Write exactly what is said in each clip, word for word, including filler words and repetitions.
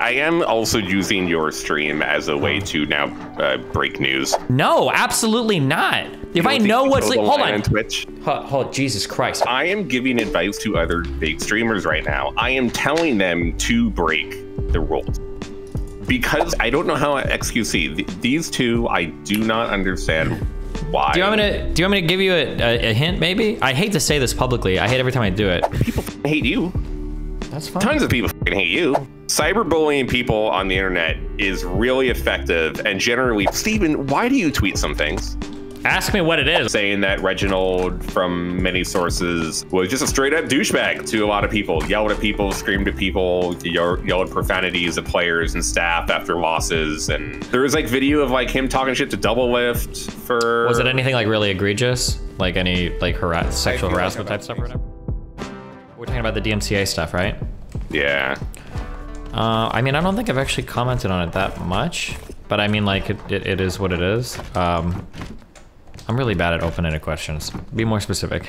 I am also using your stream as a way to now uh, break news. No, absolutely not. If I know what's like, hold on. on Twitch. Hold, hold, Jesus Christ. I am giving advice to other big streamers right now. I am telling them to break the rules. Because I don't know how X Q C, th these two, I do not understand why. Do you want me to, do you want me to give you a, a, a hint maybe? I hate to say this publicly. I hate every time I do it. People hate you. That's fine. Tons of people hate you. Cyberbullying people on the internet is really effective and generally. Steven, why do you tweet some things? Ask me what it is. Saying that Reginald, from many sources, was just a straight up douchebag to a lot of people. Yelled at people, screamed at people, yelled profanities at players and staff after losses. And there was like video of like him talking shit to Doublelift for... Was it anything like really egregious? Like any like harass sexual harassment type stuff or whatever? We're talking about the D M C A stuff, right? Yeah. Uh, I mean, I don't think I've actually commented on it that much, but I mean, like, it, it, it is what it is. Um, I'm really bad at open-ended questions. Be more specific.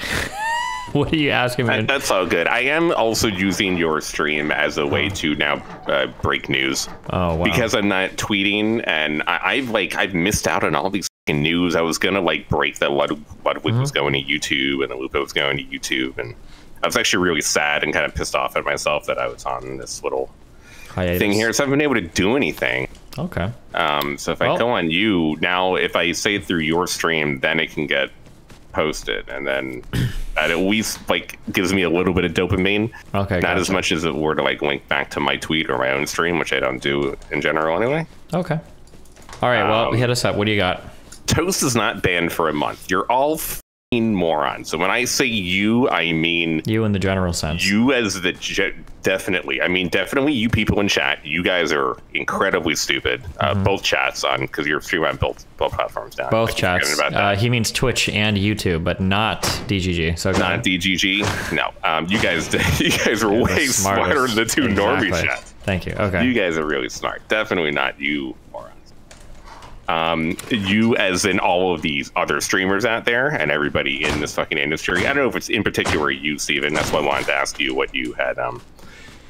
What are you asking me? That's all good. I am also using your stream as a way to now uh, break news. Oh, wow. Because I'm not tweeting, and I, I've, like, I've missed out on all these news. I was going to, like, break that Ludwig mm-hmm. was going to YouTube, and Lupo was going to YouTube, and I was actually really sad and kind of pissed off at myself that I was on this little... hiatus. Thing here, so I haven't been able to do anything. Okay. Um, so if well, I go on you now, if I say through your stream, then it can get posted, and then that at least like gives me a little bit of dopamine. Okay. Not gotcha. As much as it were to like link back to my tweet or my own stream, which I don't do in general anyway. Okay. All right. Well, um, hit us up. What do you got? Toast is not banned for a month. You're all f***ing morons. So when I say you, I mean you in the general sense. You as the. Ge Definitely. I mean, definitely you people in chat, you guys are incredibly stupid. Uh, mm-hmm. Both chats on, because you're streaming on both, both platforms now. Both chats. Uh, he means Twitch and YouTube, but not D G G. So not D G G. No. Um, you guys you guys are yeah, way smarter than the two exactly. normie chats. Thank you. Okay. You guys are really smart. Definitely not you morons. Um, you as in all of these other streamers out there and everybody in this fucking industry. I don't know if it's in particular you, Steven. That's why I wanted to ask you what you had... Um,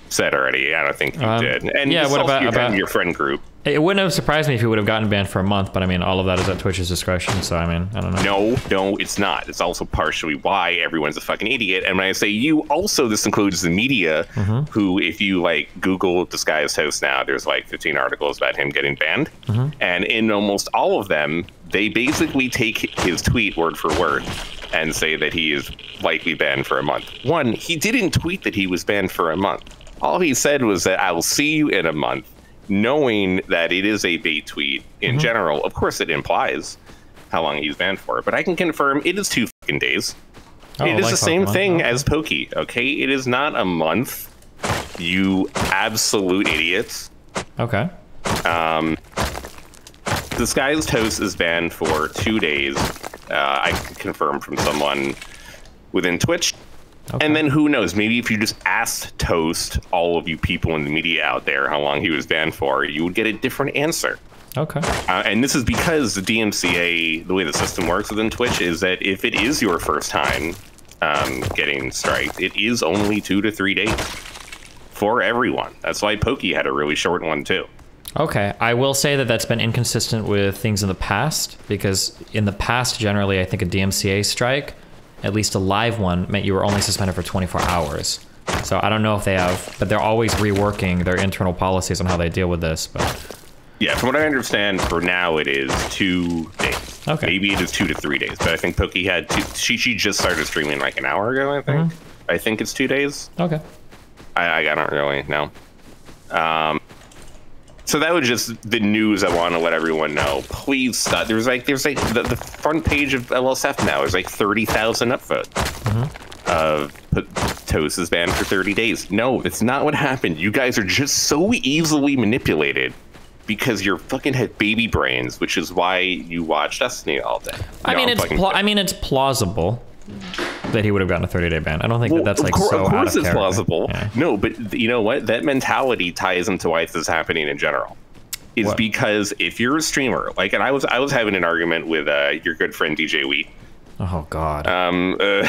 said already. I don't think you um, did. And yeah, what about, about your friend group? It wouldn't have surprised me if you would have gotten banned for a month, but I mean, all of that is at Twitch's discretion, so I mean, I don't know. No, no, it's not. It's also partially why everyone's a fucking idiot. And when I say you, also this includes the media, mm-hmm. who, if you like Google Disguised Toast now, there's like fifteen articles about him getting banned. Mm-hmm. And in almost all of them, they basically take his tweet word for word and say that he is likely banned for a month. One, he didn't tweet that he was banned for a month. All he said was that I'll see you in a month, knowing that it is a bait tweet in mm-hmm. general. Of course, it implies how long he's banned for, but I can confirm it is two fucking days. Oh, it is like the same Pokemon. thing okay. as Pokey, okay? It is not a month, you absolute idiots. Okay. Um, Disguised Toast is banned for two days. Uh, I can confirm from someone within Twitch. Okay. And then who knows, maybe if you just asked Toast, all of you people in the media out there, how long he was banned for, you would get a different answer. Okay. Uh, and this is because the D M C A, the way the system works within Twitch, is that if it is your first time um, getting striked, it is only two to three days for everyone. That's why Pokey had a really short one, too. Okay, I will say that that's been inconsistent with things in the past, because in the past, generally, I think a D M C A strike... at least a live one, meant you were only suspended for twenty-four hours. So I don't know if they have, but they're always reworking their internal policies on how they deal with this. But yeah, from what I understand, for now it is two days. Okay. Maybe it is two to three days, but I think Pokey had two, she she just started streaming like an hour ago, I think. Mm-hmm. I think it's two days. Okay. I, I don't really know. Um, So that was just the news I want to let everyone know. Please stop. There's like, there's like the, the front page of L S F now is like thirty thousand upvotes mm-hmm. of Toast is banned for thirty days. No, it's not what happened. You guys are just so easily manipulated because you're fucking had baby brains, which is why you watch Destiny all day. You I mean, it's pla I mean, it's plausible that he would have gotten a thirty-day ban. I don't think well, that that's like so out of course it's plausible. Yeah. No, but you know what? That mentality ties into why this is happening in general. Is what? Because if you're a streamer, like, and I was I was having an argument with uh, your good friend D J Wheat Oh God. Um, uh,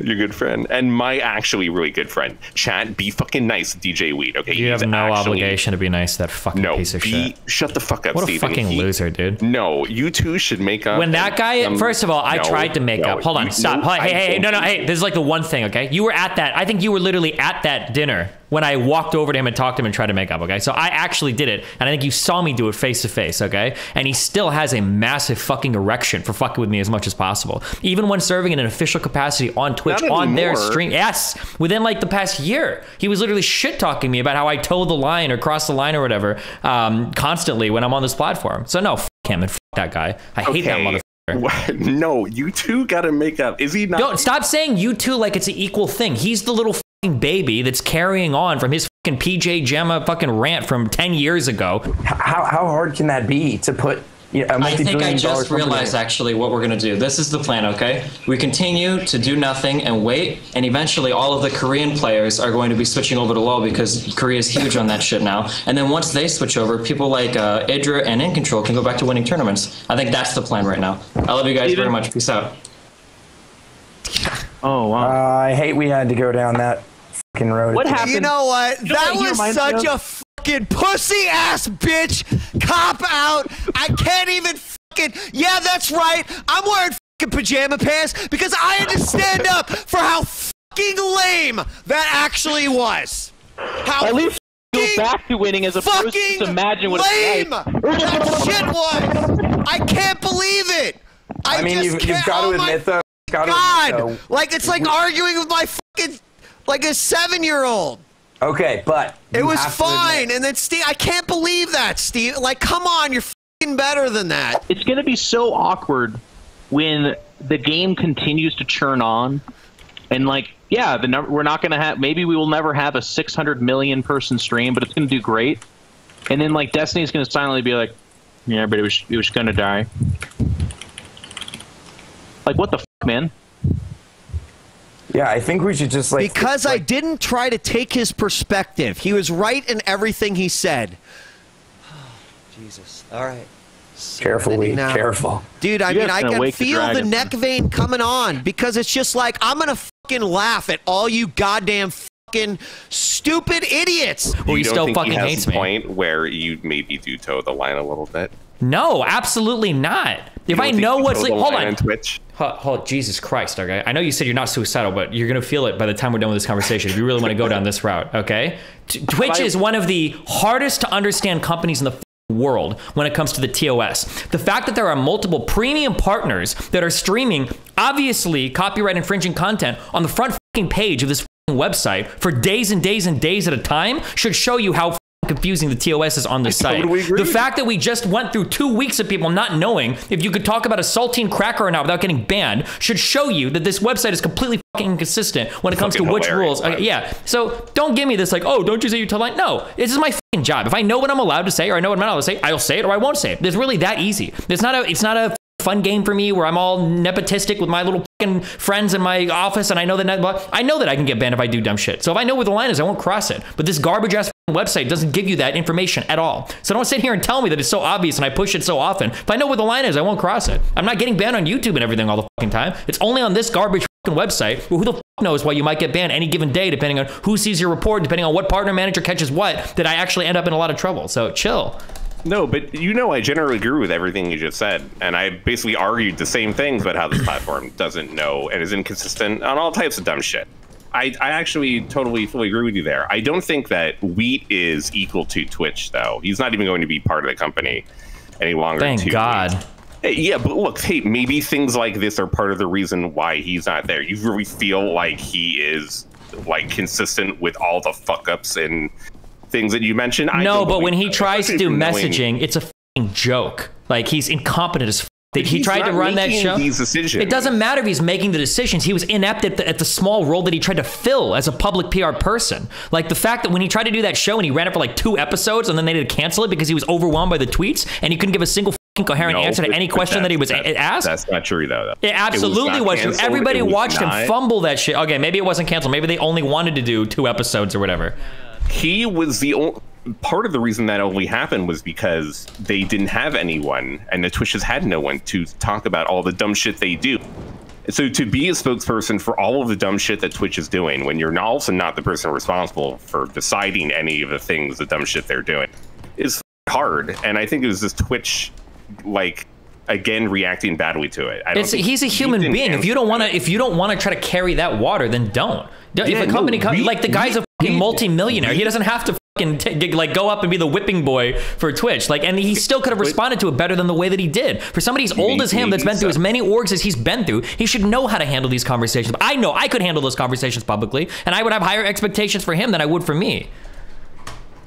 your good friend and my actually really good friend. Chat, be fucking nice, D J Wheat. Okay, you have no actually... obligation to be nice to that fucking no, piece of be... shit. Shut the fuck up. What a Steven. fucking he... loser, dude. No, you two should make up. When that guy, um, first of all, I no, tried to make no, up. Hold on, you, stop. No, hey, hey, hey, no, no, hey. This is like the one thing. Okay, you were at that. I think you were literally at that dinner when I walked over to him and talked to him and tried to make up, okay? So I actually did it, and I think you saw me do it face to face, okay? And he still has a massive fucking erection for fucking with me as much as possible. Even when serving in an official capacity on Twitch, on their stream, yes, within like the past year, he was literally shit talking me about how I toe the line or cross the line or whatever um, constantly when I'm on this platform. So no, fuck him and fuck that guy. I hate that motherfucker. What? No, you two gotta make up. Is he not? Don't stop saying you two like it's an equal thing. He's the little baby that's carrying on from his fucking P J Gemma fucking rant from ten years ago. How, how hard can that be to put? You know, a I think I just realized actually what we're going to do. This is the plan, okay? We continue to do nothing and wait, and eventually all of the Korean players are going to be switching over to LoL because Korea's huge on that shit now. And then once they switch over, people like uh, Idra and In Control can go back to winning tournaments. I think that's the plan right now. I love you guys very much. Peace out. Oh, wow. Uh, I hate we had to go down that. Road. What happened? You know what? That was such a fucking pussy ass bitch cop out. I can't even fucking. Yeah, that's right. I'm wearing fucking pajama pants because I had to stand up for how fucking lame that actually was. How at least go back to winning as a fucking person. Imagine what lame that shit was. I can't believe it. I, I mean, just you've, can't, you've got oh to admit though. God, admit, though. like it's like we, arguing with my fucking. Like a seven-year-old. Okay, but it was fine, and then Steve, I can't believe that, Steve. Like, come on, you're fucking better than that. It's gonna be so awkward when the game continues to churn on, and like, yeah, the number we're not gonna have. Maybe we will never have a six hundred million person stream, but it's gonna do great. And then like, Destiny's gonna silently be like, yeah, but it was it was gonna die. Like, what the fuck, man? Yeah, I think we should just like... Because like, I didn't try to take his perspective. He was right in everything he said. Oh, Jesus. All right. So careful, Lee. Careful. Dude, I you mean, I can feel the neck vein coming on because it's just like, I'm going to fucking laugh at all you goddamn fucking stupid idiots. Well, you, you don't still think fucking he has hates a point me. Where you maybe do toe the line a little bit? No, absolutely not. If I know what's like, hold on. Hold, Jesus Christ, okay? I know you said you're not suicidal, but you're gonna feel it by the time we're done with this conversation if you really wanna go down this route, okay? Twitch is one of the hardest to understand companies in the world when it comes to the T O S. The fact that there are multiple premium partners that are streaming obviously copyright infringing content on the front fucking page of this fucking website for days and days and days at a time should show you how confusing the T O S is on the site. Totally agree. The fact that we just went through two weeks of people not knowing if you could talk about a saltine cracker or not without getting banned should show you that this website is completely fucking inconsistent when it comes to which rules. Uh, yeah, so don't give me this like, oh, don't you say you tell line. No, this is my fucking job. If I know what I'm allowed to say or I know what I'm not allowed to say, I'll say it or I won't say it. It's really that easy. It's not a, it's not a fun game for me where I'm all nepotistic with my little fucking friends in my office and I know that I know that I can get banned if I do dumb shit. So if I know where the line is, I won't cross it. But this garbage ass website doesn't give you that information at all. So don't sit here and tell me that it's so obvious and I push it so often. If I know where the line is, I won't cross it. I'm not getting banned on YouTube and everything all the fucking time. It's only on this garbage fucking website where who the fuck knows why you might get banned any given day depending on who sees your report, depending on what partner manager catches what, that I actually end up in a lot of trouble. So chill. No, but you know I generally agree with everything you just said, and I basically argued the same things about how this platform doesn't know and is inconsistent on all types of dumb shit. I, I actually totally fully agree with you there. I don't think that Wheat is equal to Twitch, though. He's not even going to be part of the company any longer. Thank God. Hey, yeah, but look, hey, maybe things like this are part of the reason why he's not there. You really feel like he is like consistent with all the fuck-ups and things that you mentioned. I no, but when he that. tries to do messaging, it's a fucking joke. Like, he's incompetent as fuck. He he's tried to run that show. It doesn't matter if he's making the decisions. He was inept at the, at the small role that he tried to fill as a public P R person. Like the fact that when he tried to do that show and he ran it for like two episodes and then they had to cancel it because he was overwhelmed by the tweets and he couldn't give a single coherent no, answer to any question that, that he was that, asked. That's not true, though. It absolutely it was, was canceled, Everybody was watched not. him fumble that shit. Okay, maybe it wasn't canceled. Maybe they only wanted to do two episodes or whatever. He was the only... Part of the reason that only happened was because they didn't have anyone, and the Twitches had no one to talk about all the dumb shit they do. So to be a spokesperson for all of the dumb shit that Twitch is doing, when you're also not the person responsible for deciding any of the things, the dumb shit they're doing, is hard. And I think it was just Twitch, like, again, reacting badly to it. I don't it's, he's a human he being. If you don't want to, if you don't want to try to carry that water, then don't. If yeah, a company no, comes, we, like the guy's we, a fucking multi-millionaire, he doesn't have to fucking t like go up and be the whipping boy for Twitch. Like, and he still could have responded to it better than the way that he did. For somebody as old as him, that's been through as many orgs as he's been through, he should know how to handle these conversations. I know I could handle those conversations publicly, and I would have higher expectations for him than I would for me.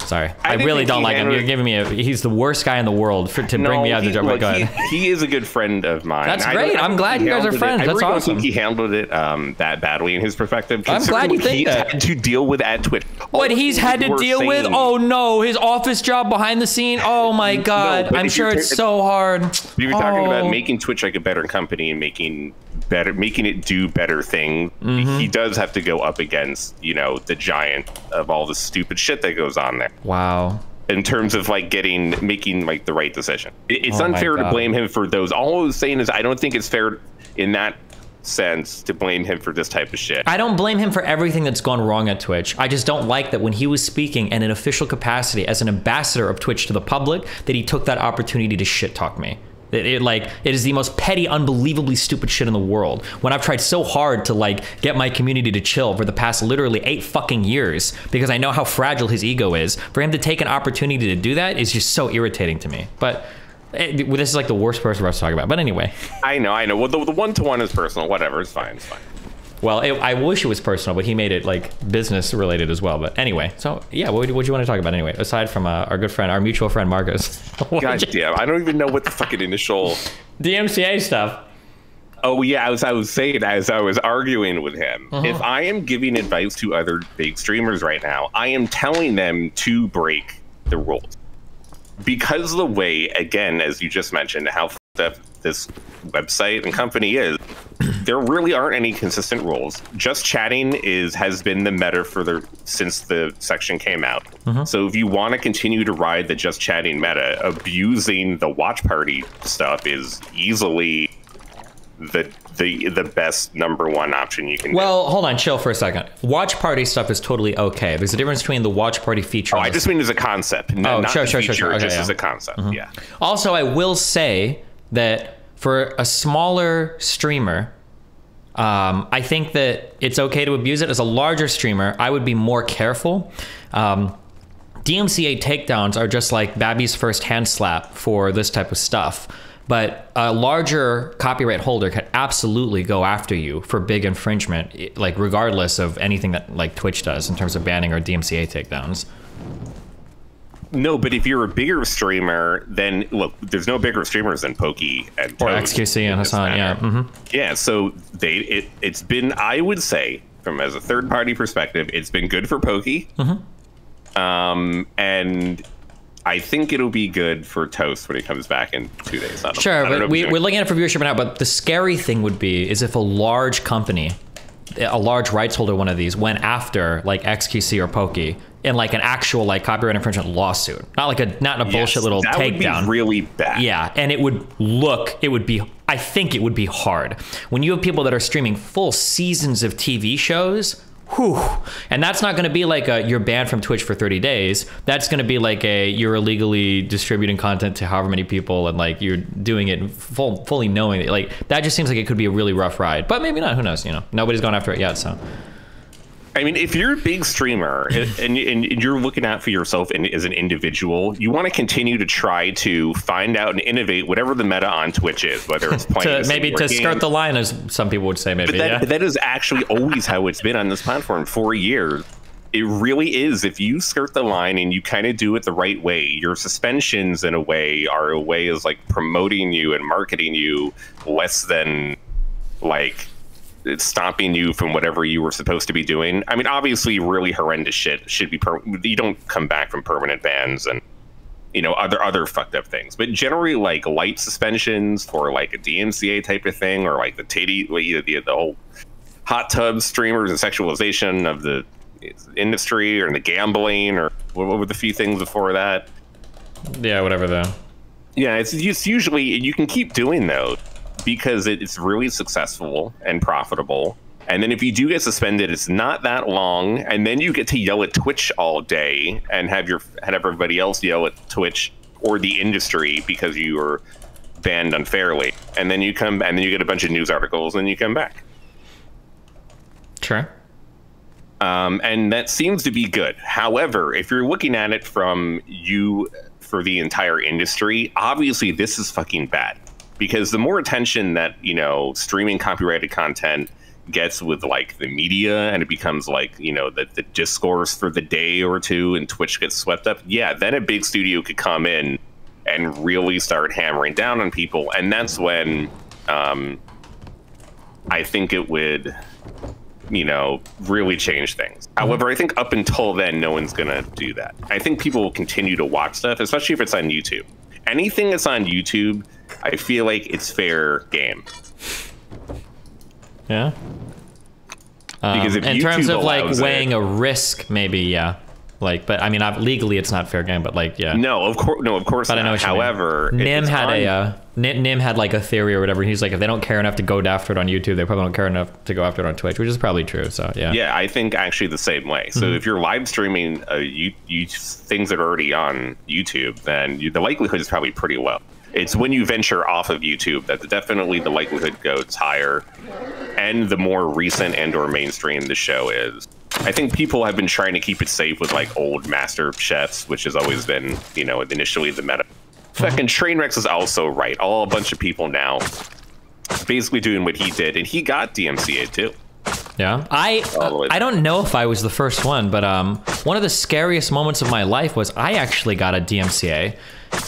Sorry, I, I really don't like him. You're giving me a, he's the worst guy in the world for, to no, bring me out he, to look, go ahead. He, he is a good friend of mine. That's great. I'm glad you guys are friends. It. That's I really awesome. Don't think he handled it um, that badly in his perspective. I'm glad you think that. Had to deal with at Twitch. What he's had to deal saying. with? Oh no, his office job behind the scene. Oh my God, no, I'm sure it's so hard. You were oh. talking about making Twitch like a better company and making better, making it do better thing. Mm-hmm. He does have to go up against, you know, the giant of all the stupid shit that goes on there. Wow. In terms of like getting, making like the right decision. It's oh unfair to blame him for those. All I was saying is I don't think it's fair in that sense to blame him for this type of shit. I don't blame him for everything that's gone wrong at Twitch. I just don't like that when he was speaking in an official capacity as an ambassador of Twitch to the public, that he took that opportunity to shit talk me. It, it like it is the most petty, unbelievably stupid shit in the world. When I've tried so hard to like get my community to chill for the past literally eight fucking years because I know how fragile his ego is, for him to take an opportunity to do that is just so irritating to me. But it, this is like the worst person for us to talk about. But anyway, I know, I know. Well, the, the one to one is personal. Whatever, it's fine. It's fine. Well, it, I wish it was personal, but he made it like business related as well. But anyway, so yeah, what would you want to talk about anyway? Aside from uh, our good friend, our mutual friend, Marcos. God damn, I don't even know what the fucking initial D M C A stuff. Oh yeah, as I was saying, as I was arguing with him, uh-huh. if I am giving advice to other big streamers right now, I am telling them to break the rules because the way, again, as you just mentioned, how fucked up this website and company is. There really aren't any consistent rules. Just chatting is has been the meta for the since the section came out. Mm-hmm. So if you want to continue to ride the just chatting meta, abusing the watch party stuff is easily the the the best number one option you can well, do. Well, hold on, chill for a second. Watch party stuff is totally okay. There's a difference between the watch party feature. Oh, I just mean as a concept. No, oh, not sure, sure, feature, sure, sure. Okay, just yeah. as a concept. Mm-hmm. Yeah. Also, I will say that for a smaller streamer, Um, I think that it's okay to abuse it. As a larger streamer, I would be more careful. Um, D M C A takedowns are just like Babby's first hand slap for this type of stuff. But a larger copyright holder could absolutely go after you for big infringement, like regardless of anything that like Twitch does in terms of banning or D M C A takedowns. No, but if you're a bigger streamer, then look, there's no bigger streamers than Poki and Toad or X Q C and Hassan. Yeah, mm-hmm. yeah. So they, it, it's been, I would say, from as a third party perspective, it's been good for Poki, mm-hmm. um, and I think it'll be good for Toast when it comes back in two days. I don't, sure, I don't but we, we're looking at it for viewership now. But the scary thing would be is if a large company, a large rights holder, one of these, went after like X Q C or Poki. In like an actual like copyright infringement lawsuit, not like a not a yes, bullshit little that takedown. Would be really bad. Yeah, and it would look, it would be. I think it would be hard when you have people that are streaming full seasons of T V shows. Whew. And that's not going to be like a, you're banned from Twitch for thirty days. That's going to be like a you're illegally distributing content to however many people, and like you're doing it full, fully knowing it. Like that just seems like it could be a really rough ride, but maybe not. Who knows? You know, nobody's gone after it yet, so. I mean, if you're a big streamer and, and you're looking out for yourself and as an individual, you want to continue to try to find out and innovate whatever the meta on Twitch is, whether it's playing to, maybe to game. Skirt the line, as some people would say. Maybe but that, yeah. but that is actually always how it's been on this platform for years. It really is. If you skirt the line and you kind of do it the right way, your suspensions in a way are a way as like promoting you and marketing you less than like. It's stopping you from whatever you were supposed to be doing. I mean, obviously, really horrendous shit should be. Per you don't come back from permanent bans and, you know, other other fucked up things. But generally, like light suspensions for like a D M C A type of thing, or like the titty, the, the, the whole hot tub streamers and sexualization of the industry, or the gambling, or what were the few things before that? Yeah, whatever though. Yeah, it's, it's usually you can keep doing those. because it, it's really successful and profitable. And then if you do get suspended, it's not that long, and then you get to yell at Twitch all day and have your have everybody else yell at Twitch or the industry because you were banned unfairly. And then you come, and then you get a bunch of news articles, and you come back. Sure. Um, and that seems to be good. However, if you're looking at it from you for the entire industry, obviously this is fucking bad, because the more attention that, you know, streaming copyrighted content gets with like the media, and it becomes like, you know, the, the discourse for the day or two, and Twitch gets swept up, yeah, then a big studio could come in and really start hammering down on people. And that's when um, I think it would, you know, really change things. However, I think up until then, no one's gonna do that. I think people will continue to watch stuff, especially if it's on YouTube. Anything that's on YouTube, I feel like it's fair game. Yeah. Um, because if in YouTube terms of like weighing it, a risk, maybe, yeah. Like, but I mean, I've, legally it's not fair game, but like, yeah. No, of course, no, of course. But not. I know what you However, mean. Nim had on... a uh, Nim, Nim had like a theory or whatever. He's like, if they don't care enough to go after it on YouTube, they probably don't care enough to go after it on Twitch, which is probably true. So yeah. Yeah, I think actually the same way. So mm-hmm. if you're live streaming uh, you, you things that are already on YouTube, then you, the likelihood is probably pretty low. It's when you venture off of YouTube that definitely the likelihood goes higher, and the more recent and or mainstream the show is. I think people have been trying to keep it safe with like old master chefs, which has always been, you know, initially the meta. Fucking Trainwrecks is also right. All a bunch of people now basically doing what he did, and he got D M C A too. Yeah, I uh, I don't know if I was the first one, but um, one of the scariest moments of my life was I actually got a D M C A,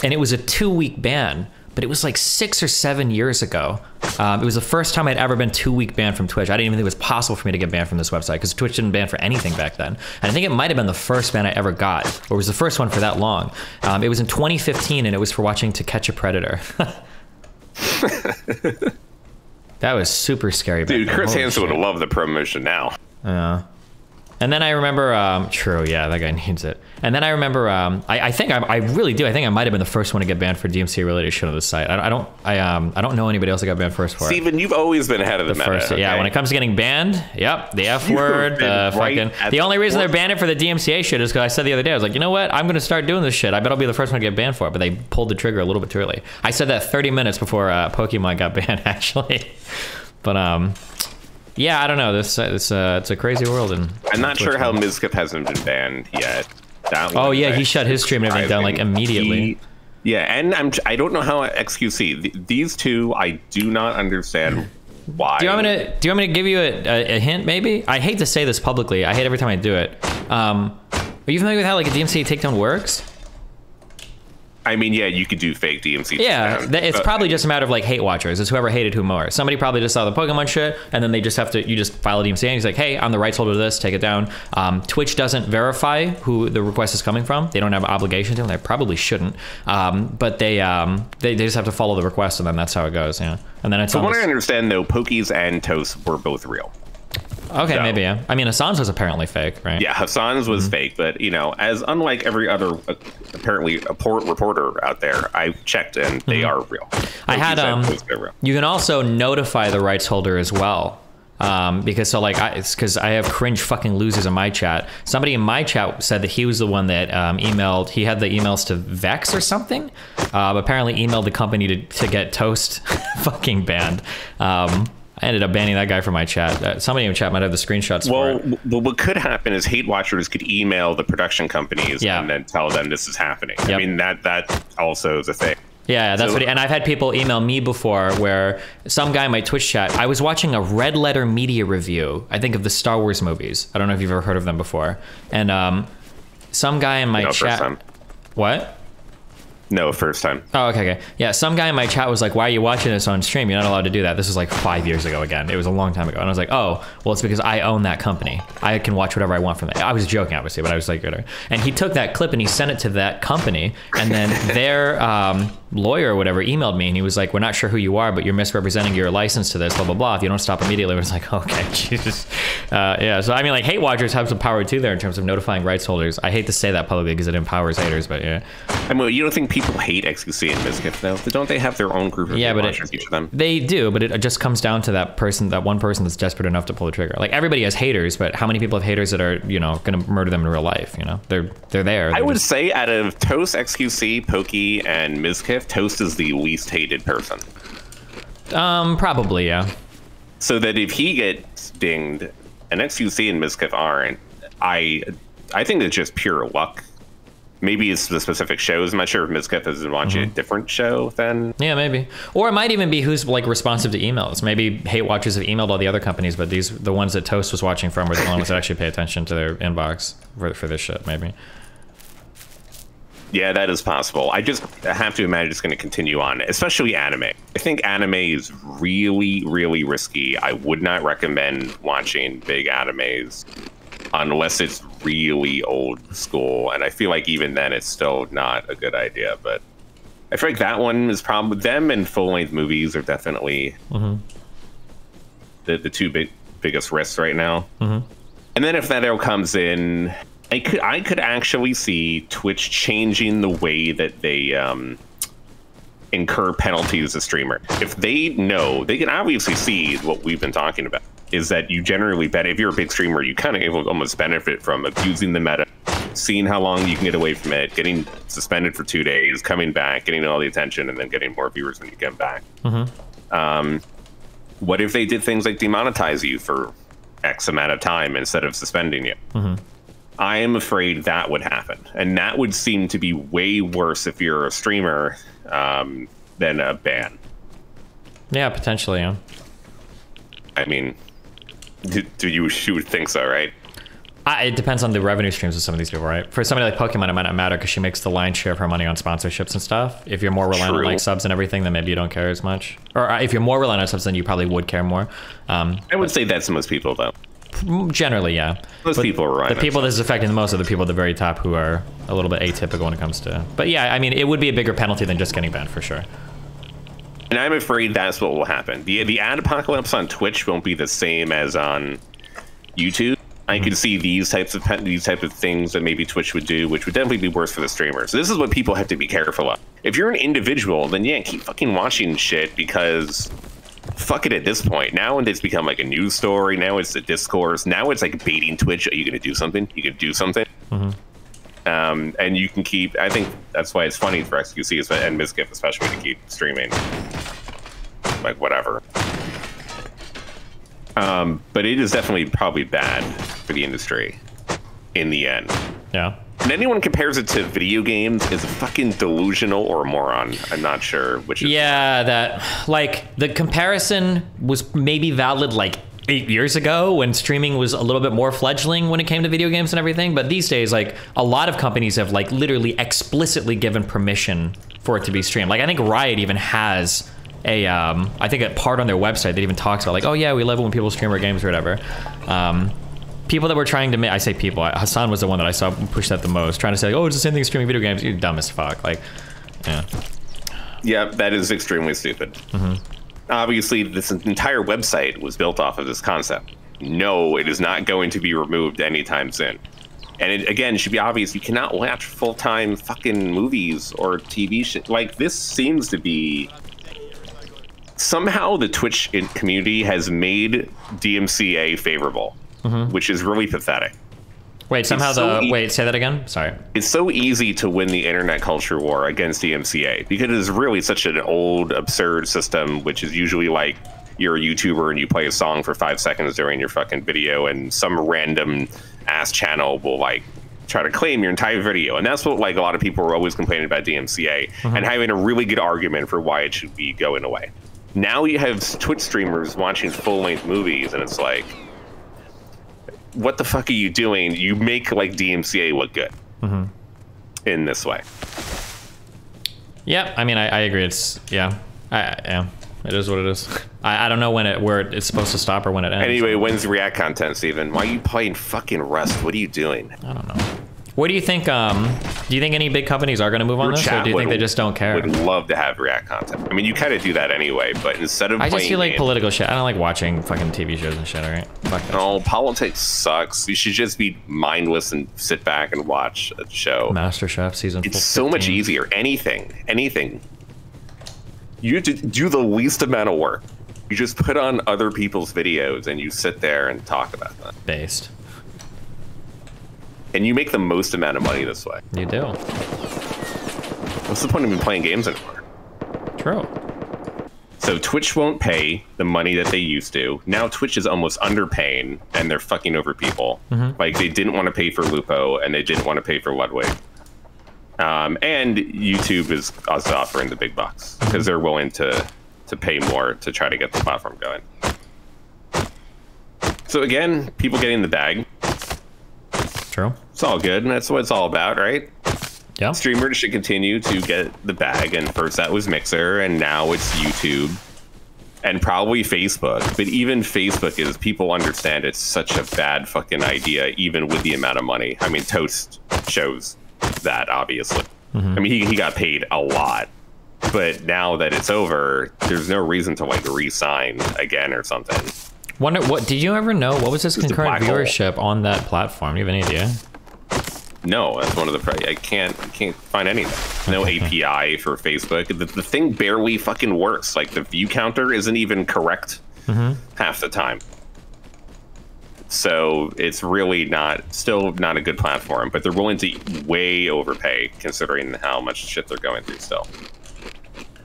and it was a two-week ban, but it was like six or seven years ago. Um, it was the first time I'd ever been two-week banned from Twitch. I didn't even think it was possible for me to get banned from this website, because Twitch didn't ban for anything back then. And I think it might have been the first ban I ever got, or was the first one for that long. Um, it was in twenty fifteen, and it was for watching To Catch a Predator. That was super scary. Dude, Chris Hansen would love the promotion now. Yeah. And then I remember, um, true, yeah, that guy needs it. And then I remember, um, I, I think I, I really do. I think I might have been the first one to get banned for D M C A related shit on the site. I, I don't, I um, I don't know anybody else that got banned first for it. Steven, you've always been ahead of the, the meta, first. Okay? Yeah, when it comes to getting banned, yep, the F word, the fucking. Right the only the reason point. They're banned for the D M C A shit is because I said the other day, I was like, you know what? I'm gonna start doing this shit. I bet I'll be the first one to get banned for it. But they pulled the trigger a little bit too early. I said that thirty minutes before uh, Pokimane got banned, actually. But um. Yeah, I don't know. This it's uh, it's a crazy world, and I'm not sure how Mizkif hasn't been banned yet. That oh yeah, he shut his stream and everything down like immediately. He, yeah, and I'm I don't know how X Q C. Th these two, I do not understand why. Do you want me to Do you want me to give you a, a, a hint? Maybe I hate to say this publicly. I hate every time I do it. Um, are you familiar with how like a D M C A takedown works? I mean, yeah, you could do fake D M C. Yeah, down, it's probably just a matter of like hate watchers. It's whoever hated who more. Somebody probably just saw the Pokemon shit, and then they just have to, you just file a D M C A, and he's like, hey, I'm the rights holder of this, take it down. Um, Twitch doesn't verify who the request is coming from. They don't have an obligation to, and they probably shouldn't. Um, but they, um, they they just have to follow the request, and then that's how it goes, yeah. And then it's From what I understand, though, Pokies and Toast were both real. Okay, so. Maybe, yeah. I mean, Hassan's was apparently fake, right? Yeah, Hassan's was mm-hmm. fake, but, you know, as unlike every other, uh, apparently, a port reporter out there, I checked, and they mm-hmm. are real. Like I had, um, real. You can also notify the rights holder as well, um, because, so, like, I, it's because I have cringe fucking losers in my chat. Somebody in my chat said that he was the one that um, emailed, he had the emails to Vex or something, uh, apparently emailed the company to, to get Toast fucking banned. Um... I ended up banning that guy from my chat. Uh, somebody in chat might have the screenshots well, for it. Well, what could happen is hate watchers could email the production companies yeah. and then tell them this is happening. Yep. I mean, that that also is a thing. Yeah, that's so, what he, and I've had people email me before where some guy in my Twitch chat, I was watching a Red Letter Media review, I think of the Star Wars movies. I don't know if you've ever heard of them before. And um, some guy in my no, chat, first time. What? No, first time. Oh, okay, okay. Yeah, some guy in my chat was like, why are you watching this on stream? You're not allowed to do that. This was like five years ago again. It was a long time ago. And I was like, oh, well, it's because I own that company. I can watch whatever I want from it. I was joking, obviously, but I was like, whatever. And he took that clip and he sent it to that company. And then their, um, lawyer or whatever emailed me and he was like, we're not sure who you are, but you're misrepresenting your license to this, blah, blah, blah. If you don't stop immediately, we're just like, okay, Jesus. Uh, yeah, so I mean, like, hate watchers have some power too there in terms of notifying rights holders. I hate to say that publicly because it empowers haters, but yeah. I mean, you don't think people hate X Q C and Mizkif now? Don't they have their own group of yeah, but watchers, it, each of them? They do, but it just comes down to that person, that one person that's desperate enough to pull the trigger. Like, everybody has haters, but how many people have haters that are, you know, gonna murder them in real life, you know? They're, they're there. They're I would just... say out of Toast, X Q C, Poki, and Mizkif, Toast is the least hated person. Um, probably, yeah. So that if he gets dinged, and X Q C and Mizkif aren't, I I think it's just pure luck. Maybe it's the specific shows. I'm not sure if Mizkif is watching mm-hmm. a different show then. Yeah, maybe. Or it might even be who's like responsive to emails. Maybe hate watchers have emailed all the other companies, but these the ones that Toast was watching from were the ones that actually pay attention to their inbox for, for this shit, maybe. Yeah, that is possible. I just have to imagine it's going to continue on, especially anime. I think anime is really, really risky. I would not recommend watching big animes unless it's really old school. And I feel like even then it's still not a good idea. But I feel like that one is probably them and full-length movies are definitely mm-hmm. the, the two big, biggest risks right now. Mm-hmm. And then if that arrow comes in... I could, I could actually see Twitch changing the way that they um, incur penalties as a streamer. If they know, they can obviously see what we've been talking about, is that you generally bet, if you're a big streamer, you kind of almost benefit from abusing the meta, seeing how long you can get away from it, getting suspended for two days, coming back, getting all the attention, and then getting more viewers when you come back. Mm-hmm. Um, what if they did things like demonetize you for X amount of time instead of suspending you? Mm-hmm. I am afraid that would happen, and that would seem to be way worse if you're a streamer um, than a ban. Yeah, potentially. Yeah. I mean, do, do you, you would think so, right? I, it depends on the revenue streams of some of these people, right? For somebody like Pokimane, it might not matter because she makes the lion's share of her money on sponsorships and stuff. If you're more reliant True. on like subs and everything, then maybe you don't care as much. Or if you're more reliant on subs, then you probably would care more. Um, I would say that's most people, though. Generally, yeah. Most but people are right. The people that's affecting the most are the people at the very top who are a little bit atypical when it comes to... But yeah, I mean, it would be a bigger penalty than just getting banned, for sure. And I'm afraid that's what will happen. The, the ad apocalypse on Twitch won't be the same as on YouTube. I mm-hmm. could see these types of these type of things that maybe Twitch would do, which would definitely be worse for the streamers. So this is what people have to be careful of. If you're an individual, then yeah, keep fucking watching shit because... Fuck it at this point. Now it's become like a news story. Now it's the discourse. Now it's like baiting Twitch. Are you going to do something? You can do something. Mm-hmm. um, and you can keep... I think that's why it's funny for X Q C and Mizkif especially to keep streaming. Like, whatever. Um, but it is definitely probably bad for the industry in the end. Yeah. And anyone compares it to video games is fucking delusional or a moron. I'm not sure which is. Yeah, that, like, the comparison was maybe valid, like, eight years ago when streaming was a little bit more fledgling when it came to video games and everything. But these days, like, a lot of companies have, like, literally explicitly given permission for it to be streamed. Like, I think Riot even has... A, um, I think a part on their website that even talks about like, oh yeah, we love it when people stream our games or whatever. Um, people that were trying to make, I say people, Hassan was the one that I saw push that the most, trying to say, like, oh, it's the same thing as streaming video games, you're dumb as fuck, like, yeah. Yeah, that is extremely stupid. Mm-hmm. Obviously, this entire website was built off of this concept. No, it is not going to be removed anytime soon. And it, again, should be obvious, you cannot watch full-time fucking movies or T V shit. Like, this seems to be... Somehow the Twitch community has made D M C A favorable, mm-hmm. which is really pathetic. Wait, somehow so the... E wait, say that again? Sorry. It's so easy to win the internet culture war against D M C A because it is really such an old, absurd system, which is usually like you're a YouTuber and you play a song for five seconds during your fucking video and some random ass channel will like try to claim your entire video. And that's what like a lot of people were always complaining about D M C A mm-hmm. and having a really good argument for why it should be going away. Now you have Twitch streamers watching full-length movies, and it's like, what the fuck are you doing? You make, like, D M C A look good mm-hmm. in this way. Yeah, I mean, I, I agree. It's, yeah, I, yeah, it is what it is. I, I don't know when it where it's supposed to stop or when it ends. Anyway, when's React content, Steven? Why are you playing fucking Rust? What are you doing? I don't know. What do you think? Um, do you think any big companies are going to move on this, or do you think they just don't care? Would love to have React content. I mean, you kind of do that anyway, but instead of I just feel like political shit. I don't like watching fucking T V shows and shit. All right. Fuck that. No, politics sucks. You should just be mindless and sit back and watch a show. MasterChef season. It's so much easier. Anything, anything. You do the least amount of work. You just put on other people's videos and you sit there and talk about them. Based. And you make the most amount of money this way. You do. What's the point of me playing games anymore? True. So Twitch won't pay the money that they used to. Now Twitch is almost underpaying and they're fucking over people. Mm-hmm. Like they didn't want to pay for Lupo and they didn't want to pay for Ludwig. Um, and YouTube is also offering the big bucks because they're willing to to pay more to try to get the platform going. So again, people getting the bag. True. It's all good, and that's what it's all about, right? Yeah. Streamers should continue to get the bag, and first that was Mixer, and now it's YouTube, and probably Facebook. But even Facebook is, people understand it's such a bad fucking idea, even with the amount of money. I mean, Toast shows that, obviously. Mm-hmm. I mean, he, he got paid a lot. But now that it's over, there's no reason to like re-sign again or something. Wonder what? Did you ever know what was his concurrent viewership on that platform? Do you have any idea? No, that's one of the. I can't. I can't find anything. No A P I for Facebook. The, the thing barely fucking works. Like the view counter isn't even correct mm-hmm. half the time. So it's really not, still not a good platform. But they're willing to way overpay considering how much shit they're going through still.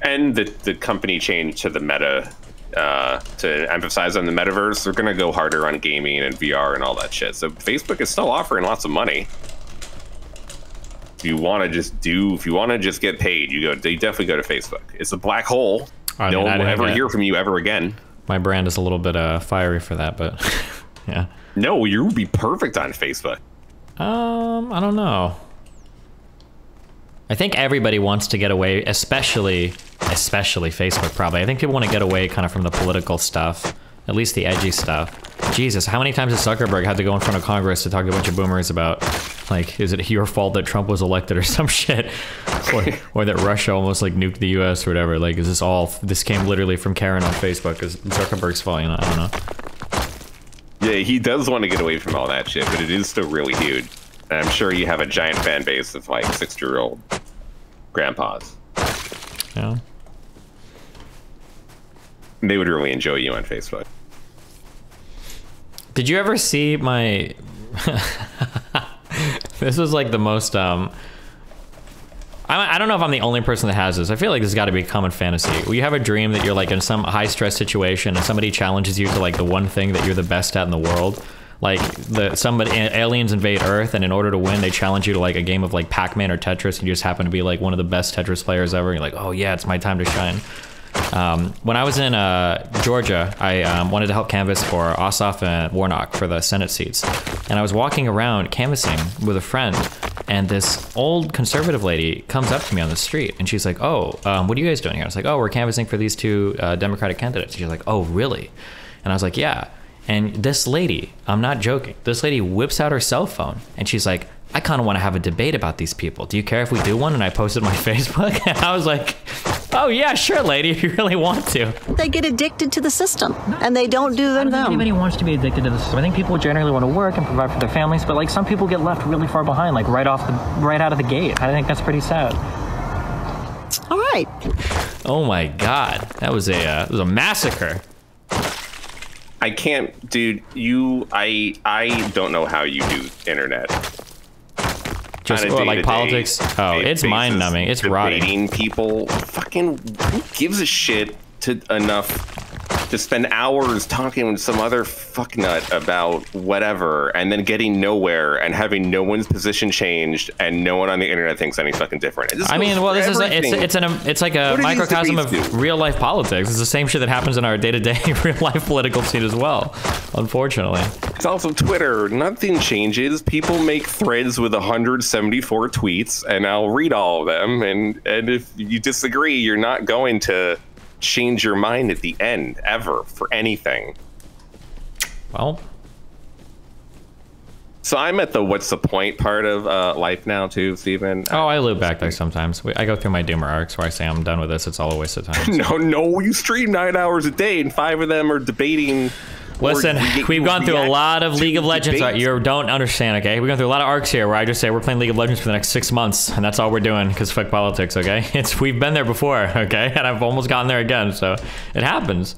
And the, the company changed to the meta, uh, to emphasize on the metaverse. They're going to go harder on gaming and V R and all that shit. So Facebook is still offering lots of money. If you want to just do, if you want to just get paid, you go. They definitely go to Facebook. It's a black hole. I mean, no one will ever hear from you ever again. My brand is a little bit uh, fiery for that, but yeah. No, you would be perfect on Facebook. Um, I don't know. I think everybody wants to get away, especially, especially Facebook probably. I think people want to get away kind of from the political stuff, at least the edgy stuff. Jesus, how many times has Zuckerberg had to go in front of Congress to talk to a bunch of boomers about, like, is it your fault that Trump was elected or some shit? Or, or that Russia almost like nuked the U S or whatever. Like, is this all, this came literally from Karen on Facebook. Is Zuckerberg's fault? You know, I don't know. Yeah, he does want to get away from all that shit, but it is still really huge. I'm sure you have a giant fan base of like sixty-year-old grandpas. Yeah. They would really enjoy you on Facebook. Did you ever see my... This was like the most... Um... I don't know if I'm the only person that has this. I feel like this has got to be a common fantasy. You have a dream that you're like in some high-stress situation and somebody challenges you to like the one thing that you're the best at in the world. Like the somebody aliens invade Earth, and in order to win, they challenge you to like a game of like Pac-Man or Tetris, and you just happen to be like one of the best Tetris players ever. And you're like, oh yeah, it's my time to shine. Um, when I was in uh, Georgia, I um, wanted to help canvass for Ossoff and Warnock for the Senate seats, and I was walking around canvassing with a friend, and this old conservative lady comes up to me on the street, and she's like, oh, um, what are you guys doing here? I was like, oh, we're canvassing for these two uh, Democratic candidates. And she's like, oh, really? And I was like, yeah. And this lady, I'm not joking, this lady whips out her cell phone and she's like, I kind of want to have a debate about these people. Do you care if we do one? And I posted my Facebook and I was like, oh yeah, sure lady, if you really want to. They get addicted to the system and they don't do them. I don't think anybody wants to be addicted to the system. I think people generally want to work and provide for their families, but like some people get left really far behind, like right off the, right out of the gate. I think that's pretty sad. All right. Oh my God, that was a, uh, it was a massacre. I can't, dude, you, I, I don't know how you do internet. Just well, like politics. Oh, it's mind numbing. It's rotting. Debating people, fucking, who gives a shit to enough to spend hours talking with some other fucknut about whatever and then getting nowhere and having no one's position changed and no one on the internet thinks any fucking different. I mean, well, this is a, it's, it's an, it's like a microcosm of real life politics. It's the same shit that happens in our day to day real life political scene as well, unfortunately. It's also Twitter. Nothing changes. People make threads with one hundred seventy-four tweets and I'll read all of them. And, and if you disagree, you're not going to change your mind at the end ever for anything. Well, So I'm at the what's the point part of uh, life now too, Stephen. Oh, I loop back there sometimes. We, I go through my doomer arcs where I say I'm done with this. It's all a waste of time. So. no, no, you stream nine hours a day and five of them are debating. Listen, we've gone through a lot of League of Legends. Right, you don't understand, okay? We've gone through a lot of arcs here where I just say we're playing League of Legends for the next six months, and that's all we're doing because fuck politics, okay? It's we've been there before, okay? And I've almost gotten there again, so it happens.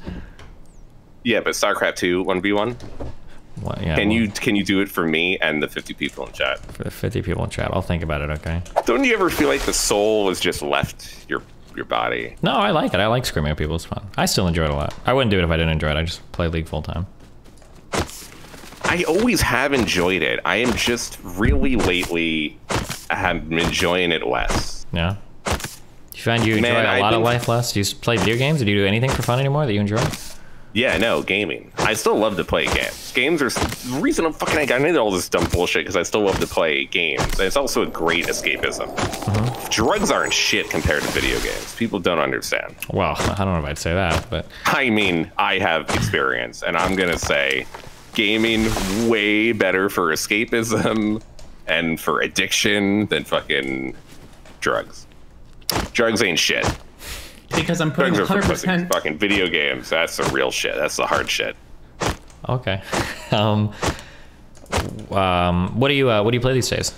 Yeah, but StarCraft two one v one. What, yeah, can well, you can you do it for me and the fifty people in chat? For the fifty people in chat, I'll think about it, okay? Don't you ever feel like the soul has just left your your body? No, I like it. I like screaming at people. It's fun. I still enjoy it a lot. I wouldn't do it if I didn't enjoy it. I just play League full time. I always have enjoyed it. I am just really lately I have been enjoying it less. Yeah. You find you enjoy Man, a lot of life less? Do you play video games? Or do you do anything for fun anymore that you enjoy? Yeah, no, gaming. I still love to play games. Games are the reason I'm fucking I got into all this dumb bullshit because I still love to play games. And it's also a great escapism. Mm-hmm. Drugs aren't shit compared to video games. People don't understand. Well, I don't know if I'd say that, but I mean, I have experience, and I'm gonna say gaming way better for escapism and for addiction than fucking drugs. Drugs ain't shit. Because I'm putting one hundred percent fucking video games. That's the real shit. That's the hard shit. Okay. Um. Um. What do you uh, What do you play these days?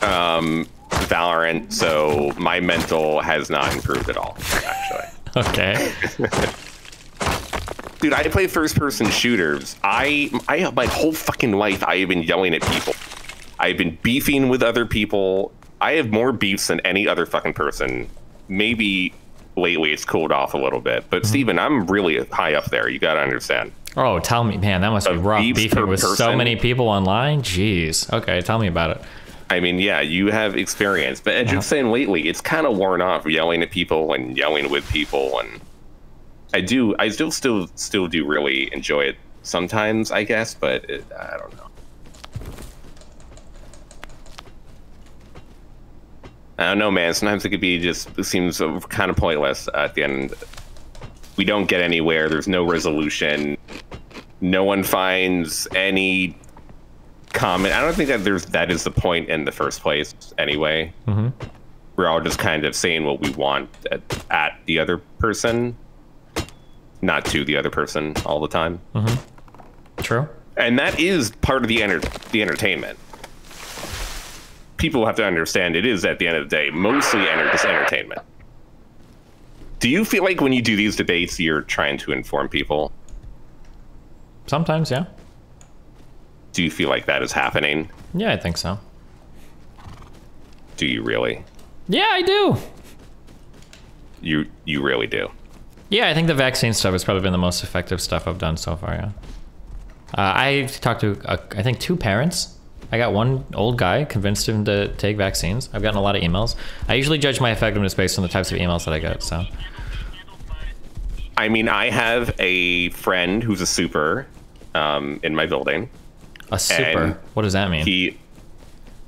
Um, Valorant. So my mental has not improved at all, actually. Okay. Dude, I play first-person shooters. I I my whole fucking life I have been yelling at people. I've been beefing with other people. I have more beefs than any other fucking person. Maybe lately it's cooled off a little bit, but mm-hmm. Steven, I'm really high up there. You gotta understand. Oh, tell me, man, that must be rough beefing with so many people online. Jeez. Okay, tell me about it. I mean, yeah, you have experience, but as yeah. you're saying lately, it's kind of worn off yelling at people and yelling with people. And I do, I still, still, still do really enjoy it sometimes, I guess, but it, I don't know. I don't know, man. Sometimes it could be just it seems kind of pointless at the end. We don't get anywhere. There's no resolution. No one finds any comment. I don't think that there's that is the point in the first place anyway. Mm-hmm. We're all just kind of saying what we want at, at the other person, not to the other person all the time. Mm-hmm. True. And that is part of the enter the entertainment. People have to understand it is at the end of the day mostly enter just entertainment. Do you feel like when you do these debates you're trying to inform people? Sometimes, yeah. Do you feel like that is happening? Yeah, I think so. Do you really? Yeah, I do. You you really do? Yeah, I think the vaccine stuff has probably been the most effective stuff I've done so far, yeah. Uh, I've talked to, uh, I think, two parents. I got one old guy, convinced him to take vaccines. I've gotten a lot of emails. I usually judge my effectiveness based on the types of emails that I get, so. I mean, I have a friend who's a super um, in my building. A super? What does that mean? He,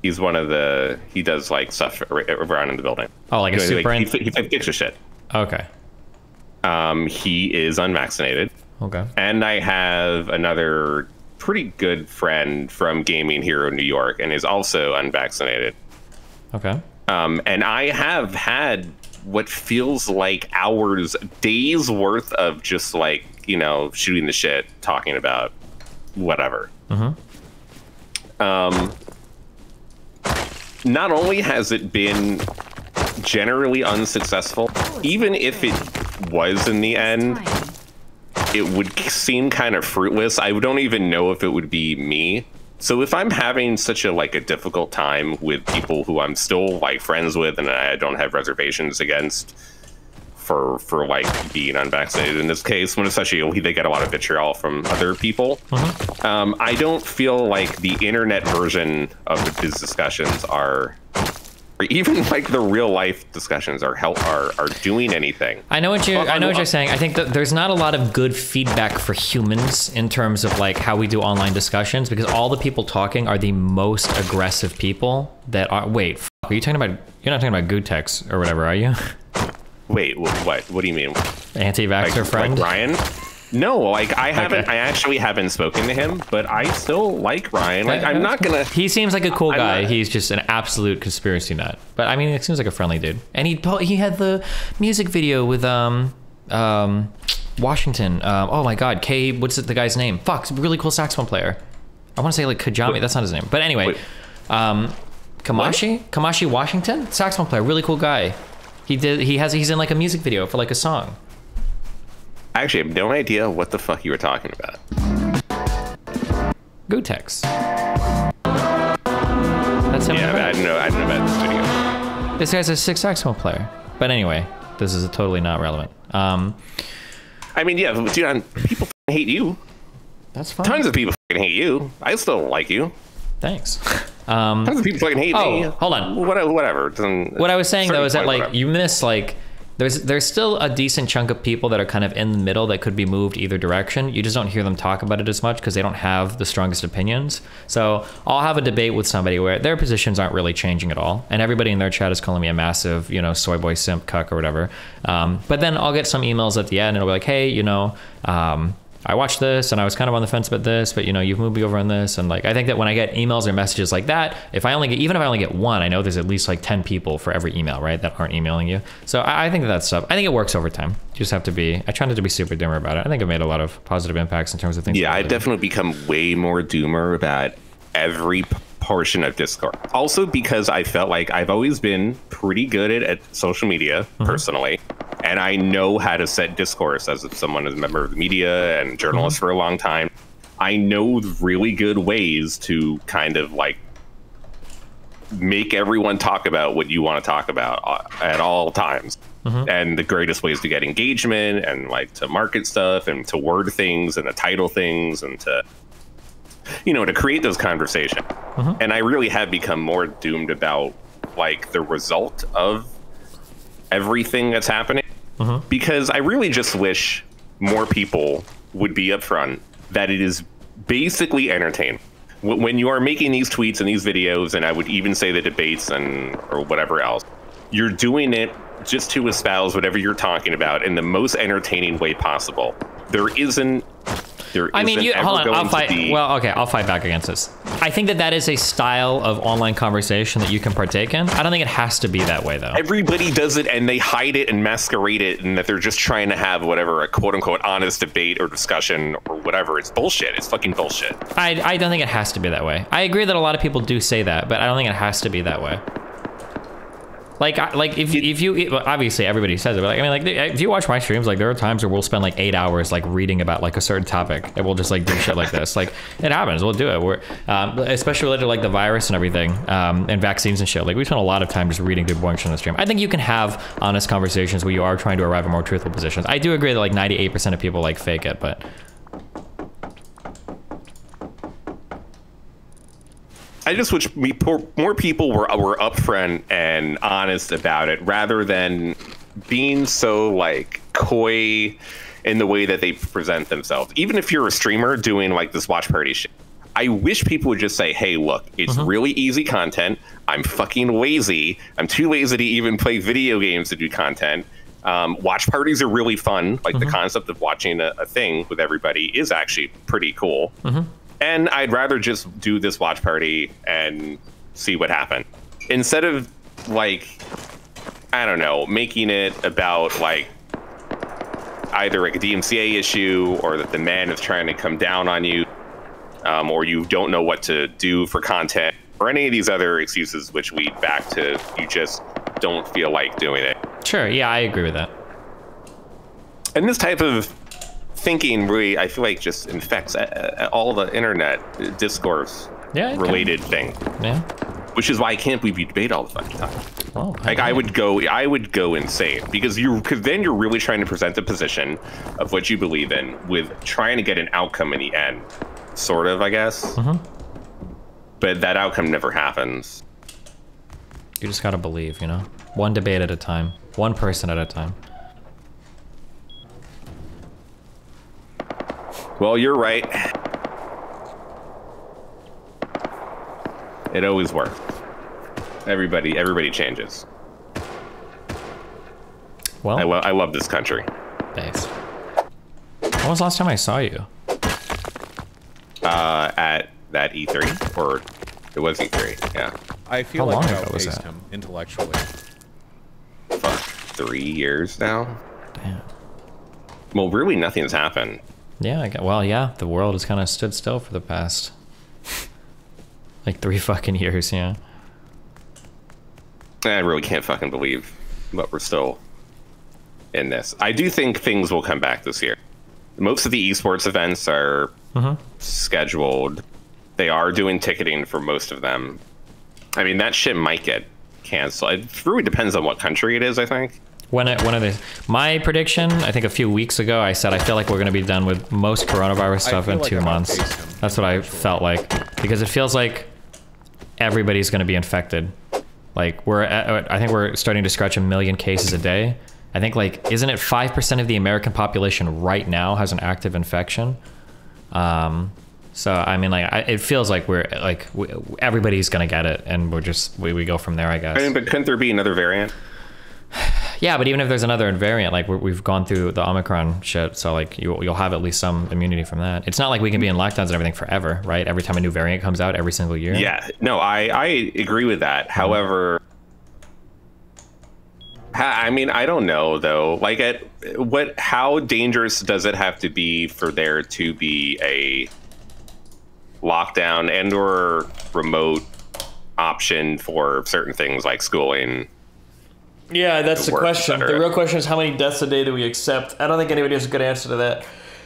he's one of the, he does like stuff around in the building. Oh, like a you know, super? Like, he, he fixes shit. Okay. Um, he is unvaccinated. Okay. And I have another pretty good friend from Gaming Hero New York and is also unvaccinated. Okay. Um, and I have had what feels like hours, days worth of just like, you know, shooting the shit, talking about whatever. Mm-hmm. Um, not only has it been generally unsuccessful, even if it was in the end, it would seem kind of fruitless. I don't even know if it would be me. So if I'm having such a like a difficult time with people who I'm still like friends with and I don't have reservations against for for like being unvaccinated in this case, when especially they get a lot of vitriol from other people, mm-hmm. um, I don't feel like the internet version of these discussions are, or even like the real life discussions are help are are doing anything. I know what you I know what you're saying. I think that there's not a lot of good feedback for humans in terms of like how we do online discussions because all the people talking are the most aggressive people that are. Wait, f are you talking about? You're not talking about Gutex or whatever, are you? Wait, what? What do you mean? Anti-vaxxer like, friend? Like Ryan? No, like I haven't. Okay. I actually haven't spoken to him, but I still like Ryan. Like I'm not gonna. He seems like a cool guy. Not... He's just an absolute conspiracy nut. But I mean, it seems like a friendly dude. And he he had the music video with um um Washington. Um, oh my God, K. What's it, the guy's name? Fuck, really cool saxophone player. I want to say like Kajami. Wait. That's not his name. But anyway, Wait. um, Kamashi what? Kamashi Washington, saxophone player, really cool guy. He did. He has. He's in like a music video for like a song. I actually have no idea what the fuck you were talking about. Gutex. That's him. Yeah, I didn't know. I didn't know about this video. This guy's a six saxophone player. But anyway, this is totally not relevant. Um, I mean, yeah, dude, I'm, people fucking hate you. That's fine. Tons of people fucking hate you. I still like you. Thanks. Um, Tons of people fucking hate oh, me. Hold on. What, whatever. What I was saying though is that like whatever. you miss like. There's there's still a decent chunk of people that are kind of in the middle that could be moved either direction. You just don't hear them talk about it as much because they don't have the strongest opinions. So I'll have a debate with somebody where their positions aren't really changing at all. And everybody in their chat is calling me a massive, you know, soy boy simp cuck or whatever. Um, but then I'll get some emails at the end and it'll be like, hey, you know, um, I watched this and I was kind of on the fence about this, but you know, you've moved me over on this. And like, I think that when I get emails or messages like that, if I only get, even if I only get one, I know there's at least like ten people for every email, right? That aren't emailing you. So I, I think that that's stuff. I think it works over time. You just have to be, I try not to be super doomer about it. I think I've made a lot of positive impacts in terms of things. Yeah, I've definitely become way more doomer about every portion of Discord. Also because I felt like I've always been pretty good at, at social media mm-hmm. personally. And I know how to set discourse as if someone is a member of the media and journalist mm-hmm. for a long time. I know really good ways to kind of like make everyone talk about what you want to talk about at all times. Mm-hmm. And the greatest ways to get engagement and like to market stuff and to word things and to title things and to, you know, to create those conversations. Mm-hmm. And I really have become more doomed about like the result of everything that's happening. Mm-hmm. Because I really just wish more people would be upfront that it is basically entertainment. When you are making these tweets and these videos, and I would even say the debates and or whatever else, you're doing it just to espouse whatever you're talking about in the most entertaining way possible. There isn't. There I mean, you, hold on. I'll fight. Be... Well, okay, I'll fight back against this. I think that that is a style of online conversation that you can partake in. I don't think it has to be that way, though. Everybody does it, and they hide it and masquerade it, and that they're just trying to have whatever a quote unquote honest debate or discussion or whatever. It's bullshit. It's fucking bullshit. I I don't think it has to be that way. I agree that a lot of people do say that, but I don't think it has to be that way. Like, like if, if you, obviously everybody says it, but like, I mean, like, if you watch my streams, like, there are times where we'll spend like eight hours, like, reading about, like, a certain topic, and we'll just, like, do shit like this. Like, it happens, we'll do it. We're, um, especially related to, like, the virus and everything, um, and vaccines and shit. Like, we spend a lot of time just reading through boring shit on the stream. I think you can have honest conversations where you are trying to arrive at more truthful positions. I do agree that, like, ninety-eight percent of people, like, fake it, but... I just wish we poor, more people were were upfront and honest about it, rather than being so like coy in the way that they present themselves. Even if you're a streamer doing like this watch party shit, I wish people would just say, "Hey, look, it's mm-hmm. really easy content. I'm fucking lazy. I'm too lazy to even play video games to do content. Um, watch parties are really fun. Like mm-hmm. the concept of watching a, a thing with everybody is actually pretty cool." Mm-hmm. And I'd rather just do this watch party and see what happened. Instead of, like, I don't know, making it about, like, either like a D M C A issue or that the man is trying to come down on you um, or you don't know what to do for content or any of these other excuses which lead back to you just don't feel like doing it. Sure, yeah, I agree with that. And this type of... thinking really, I feel like, just infects all the internet discourse yeah, related thing. Yeah. Which is why I can't believe you debate all the fucking time. Oh, like I, I would go, I would go insane because you, because then you're really trying to present the position of what you believe in with trying to get an outcome in the end, sort of, I guess. Mm-hmm. But that outcome never happens. You just gotta believe, you know, one debate at a time, one person at a time. Well, you're right. It always works. Everybody, everybody changes. Well, I, lo I love this country. Thanks. When was the last time I saw you? Uh, at that E three, or it was E three, yeah. I feel like I outpaced him intellectually. Fuck, three years now? Damn. Well, really nothing's happened. Yeah, I got, well, yeah, the world has kind of stood still for the past... like three fucking years, yeah. I really can't fucking believe but we're still in this. I do think things will come back this year. Most of the esports events are mm-hmm. scheduled. They are doing ticketing for most of them. I mean, that shit might get canceled. It really depends on what country it is, I think. When it, when are they? My prediction, I think a few weeks ago, I said I feel like we're going to be done with most coronavirus stuff in like two I'm months. That's what I felt like. Because it feels like everybody's going to be infected. Like, we're at, I think we're starting to scratch a million cases a day. I think, like, isn't it five percent of the American population right now has an active infection? Um, so, I mean, like, I, it feels like we're, like, we, everybody's gonna get it, and we're just, we, we go from there, I guess. I mean, but couldn't there be another variant? Yeah, but even if there's another variant, like, we're, we've gone through the Omicron shit, so, like, you, you'll have at least some immunity from that. It's not like we can be in lockdowns and everything forever, right? Every time a new variant comes out, every single year. Yeah, no, I, I agree with that. However... I mean, I don't know though. Like, at what? How dangerous does it have to be for there to be a lockdown and/or remote option for certain things like schooling? Yeah, that's the question. The real question is, how many deaths a day do we accept? I don't think anybody has a good answer to that.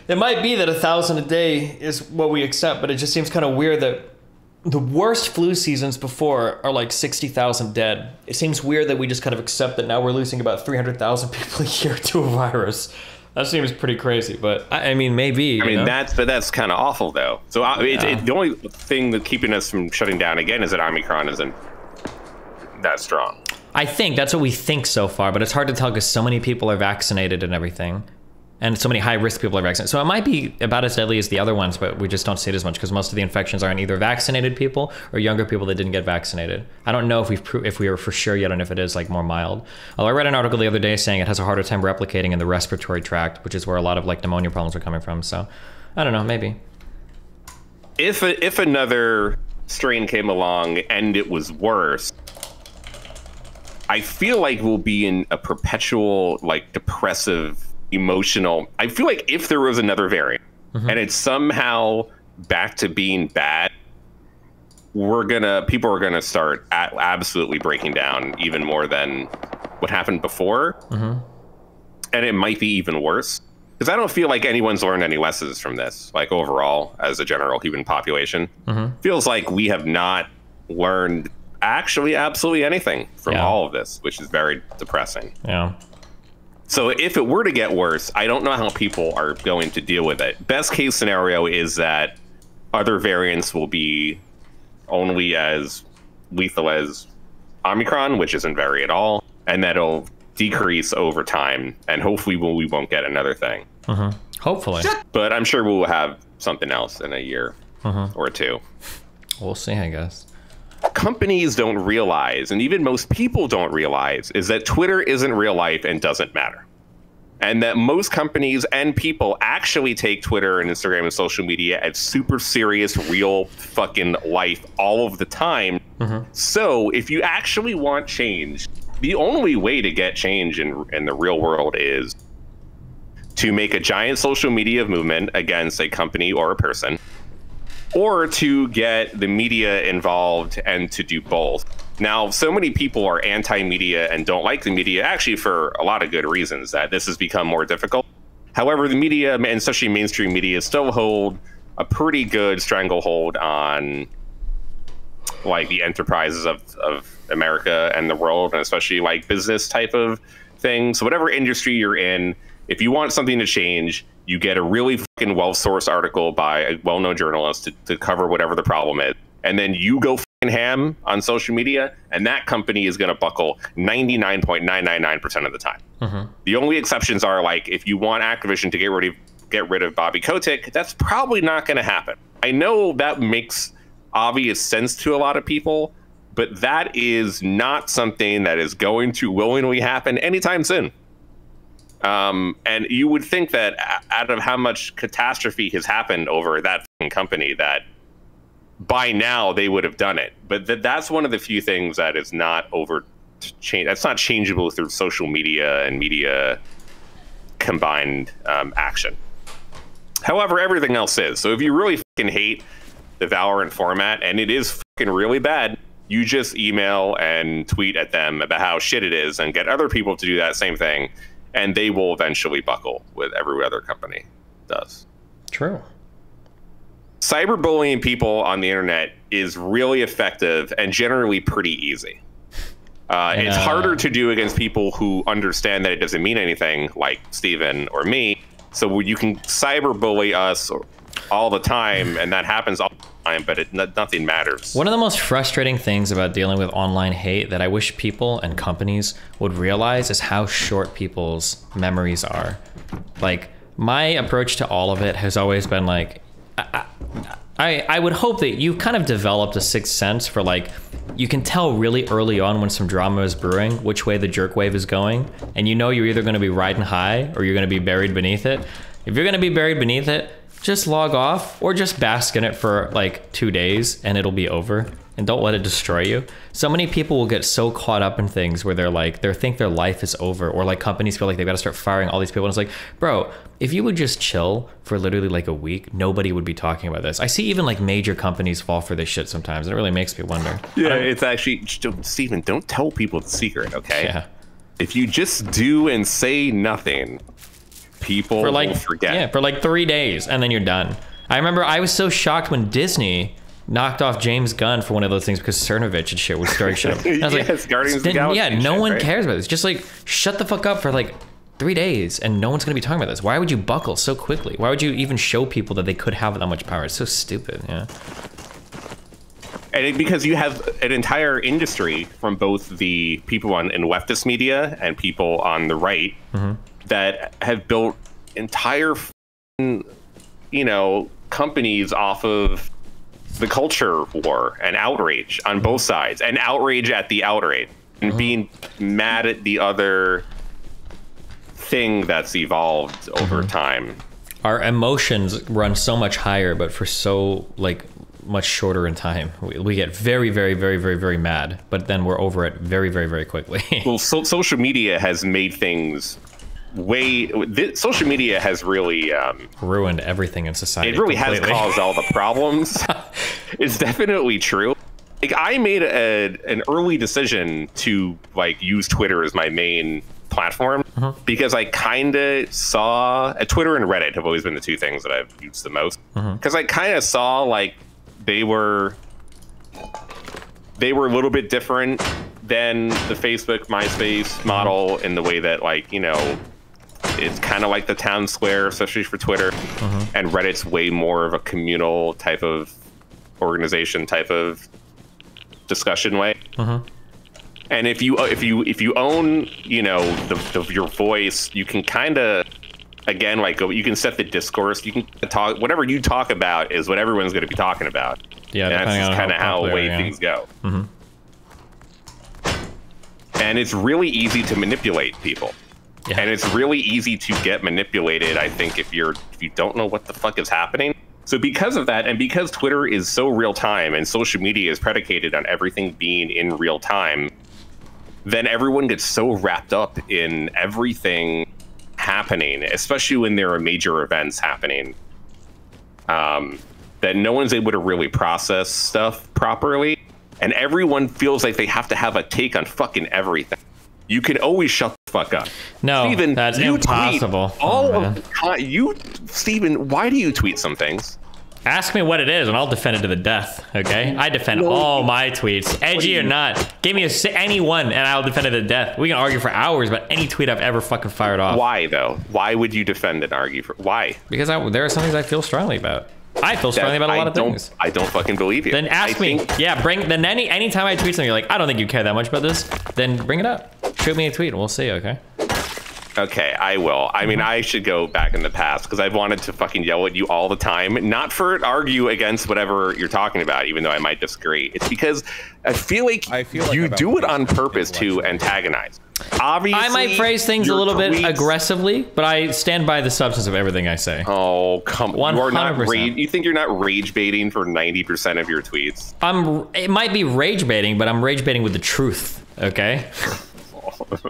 It might be that a thousand a day is what we accept, but it just seems kind of weird that the worst flu seasons before are like sixty thousand dead. It seems weird that we just kind of accept that now we're losing about three hundred thousand people a year to a virus. That seems pretty crazy, but I, I mean, maybe. I mean, know? that's but that's kind of awful though. So I, yeah. it, it, the only thing that's keeping us from shutting down again is that Omicron isn't that strong. I think that's what we think so far, but it's hard to tell because so many people are vaccinated and everything. And so many high-risk people are vaccinated. So it might be about as deadly as the other ones, but we just don't see it as much because most of the infections aren't either vaccinated people or younger people that didn't get vaccinated. I don't know if we've pro if we are for sure yet and if it is like more mild. Although I read an article the other day saying it has a harder time replicating in the respiratory tract, which is where a lot of like pneumonia problems are coming from. So I don't know, maybe. If, a, if another strain came along and it was worse, I feel like we'll be in a perpetual, like, depressive... emotional. I feel like if there was another variant mm-hmm. and it's somehow back to being bad, we're gonna people are gonna start at absolutely breaking down even more than what happened before, mm-hmm. and it might be even worse because I don't feel like anyone's learned any lessons from this. Like overall, as a general human population, mm-hmm. feels like we have not learned actually absolutely anything from yeah. all of this, which is very depressing. Yeah. So if it were to get worse, I don't know how people are going to deal with it. Best case scenario is that other variants will be only as lethal as Omicron, which isn't very at all, and that'll decrease over time, and hopefully we won't get another thing. Mm-hmm. Hopefully. But I'm sure we'll have something else in a year mm-hmm. or two. We'll see, I guess. Companies don't realize, and even most people don't realize, is that Twitter isn't real life and doesn't matter. And that most companies and people actually take Twitter and Instagram and social media as super serious, real fucking life all of the time. Mm-hmm. So if you actually want change, the only way to get change in, in the real world is to make a giant social media movement against a company or a person, or to get the media involved and to do both. Now, so many people are anti-media and don't like the media, actually for a lot of good reasons, that this has become more difficult. However, the media, and especially mainstream media, still hold a pretty good stranglehold on like the enterprises of, of America and the world, and especially like business type of things. So whatever industry you're in, if you want something to change, you get a really fucking well-sourced article by a well-known journalist to, to cover whatever the problem is. And then you go fucking ham on social media, and that company is going to buckle ninety-nine point nine nine nine percent of the time. Mm-hmm. The only exceptions are, like, if you want Activision to get rid of, get rid of Bobby Kotick, that's probably not going to happen. I know that makes obvious sense to a lot of people, but that is not something that is going to willingly happen anytime soon. Um, and you would think that out of how much catastrophe has happened over that company, that by now they would have done it. But th that's one of the few things that is not over change. That's not changeable through social media and media combined um, action. However, everything else is. So if you really fucking hate the Valorant format, and it is fucking really bad, you just email and tweet at them about how shit it is and get other people to do that same thing, and they will eventually buckle, with every other company does. True. Cyberbullying people on the internet is really effective and generally pretty easy. Uh, and, uh, it's harder to do against people who understand that it doesn't mean anything, like Steven or me. So you can cyberbully us all the time, and that happens all the time, but it, nothing matters. One of the most frustrating things about dealing with online hate that I wish people and companies would realize is how short people's memories are. Like, my approach to all of it has always been like, I, I, I would hope that you've kind of developed a sixth sense for, like, you can tell really early on when some drama is brewing, which way the jerk wave is going, and you know you're either gonna be riding high or you're gonna be buried beneath it. If you're gonna be buried beneath it, just log off or just bask in it for like two days and it'll be over, and don't let it destroy you. So many people will get so caught up in things where they're like, they think their life is over, or like companies feel like they've got to start firing all these people. And it's like, bro, if you would just chill for literally like a week, nobody would be talking about this. I see even like major companies fall for this shit sometimes, and it really makes me wonder. Yeah, it's actually, don't, Steven, don't tell people the secret, okay? Yeah. If you just do and say nothing, people for like, will forget. Yeah, for like three days, and then you're done. I remember I was so shocked when Disney knocked off James Gunn for one of those things because Cernovich and shit was stirring shit up. I was yes, like, Guardians of the Galaxy yeah, no shit, one right? cares about this. Just like, shut the fuck up for like three days, and no one's gonna be talking about this. Why would you buckle so quickly? Why would you even show people that they could have that much power? It's so stupid, yeah. And it, because you have an entire industry from both the people on in leftist media and people on the right, mm-hmm, that have built entire, you know, companies off of the culture war and outrage on both sides, and outrage at the outrage, and mm-hmm, being mad at the other thing that's evolved over mm-hmm time. Our emotions run so much higher, but for so like much shorter in time. We, we get very, very, very, very, very mad, but then we're over it very, very, very quickly. Well, so social media has made things way, this, social media has really um, ruined everything in society. It really completely has caused all the problems. It's definitely true. Like, I made a, an early decision to like use Twitter as my main platform, mm-hmm, because I kind of saw uh, Twitter and Reddit have always been the two things that I've used the most, because mm-hmm I kind of saw like they were they were a little bit different than the Facebook, MySpace model in the way that, like, you know, it's kind of like the town square, especially for Twitter, mm-hmm, and Reddit's way more of a communal type of organization, type of discussion way. Mm-hmm. And if you if you if you own, you know, the, the, your voice, you can kind of, again, like, you can set the discourse. You can talk, whatever you talk about is what everyone's going to be talking about. Yeah, and that's kind of how, how way yeah things go. Mm-hmm. And it's really easy to manipulate people. Yeah. And it's really easy to get manipulated, I think, if you're if you don't know what the fuck is happening. So because of that, and because Twitter is so real time and social media is predicated on everything being in real time, then everyone gets so wrapped up in everything happening, especially when there are major events happening, um, that no one's able to really process stuff properly. And everyone feels like they have to have a take on fucking everything. You can always shut the fuck up. No, Steven, that's impossible. All oh, of the, you, Steven, why do you tweet some things? Ask me what it is, and I'll defend it to the death. Okay, I defend no, all my tweets, edgy or not. Give me a, any one, and I'll defend it to death. We can argue for hours about any tweet I've ever fucking fired off. Why though? Why would you defend and argue for? Why? Because I, there are some things I feel strongly about. I feel strongly about a lot I of things. I don't fucking believe you. Then ask I me. Think... Yeah, bring. Then any any time I tweet something, you're like, I don't think you care that much about this. Then bring it up. Shoot me a tweet, and we'll see. Okay. Okay, I will. I mean, I should go back in the past because I've wanted to fucking yell at you all the time, not for argue against whatever you're talking about, even though I might disagree. It's because I feel like, I feel like you do it on purpose to antagonize. Obviously, I might phrase things a little tweets. bit aggressively, but I stand by the substance of everything I say. Oh, come on. You, are not ra you think you're not rage baiting for ninety percent of your tweets? I'm, it might be rage baiting, but I'm rage baiting with the truth, okay?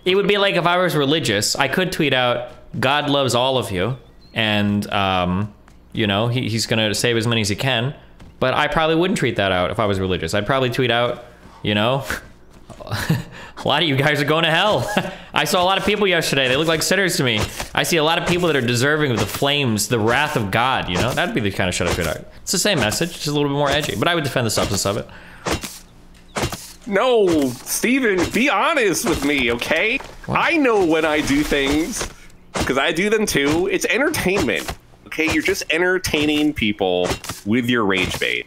It would be like if I was religious, I could tweet out, God loves all of you, and, um, you know, he, he's gonna save as many as he can, but I probably wouldn't tweet that out if I was religious. I'd probably tweet out, you know, a lot of you guys are going to hell. I saw a lot of people yesterday. They look like sinners to me. I see a lot of people that are deserving of the flames, the wrath of God, you know? That'd be the kind of shit I tweet out. It's the same message, just a little bit more edgy, but I would defend the substance of it. No, Steven, be honest with me, okay? What? I know when I do things, because I do them too. It's entertainment, okay? You're just entertaining people with your rage bait.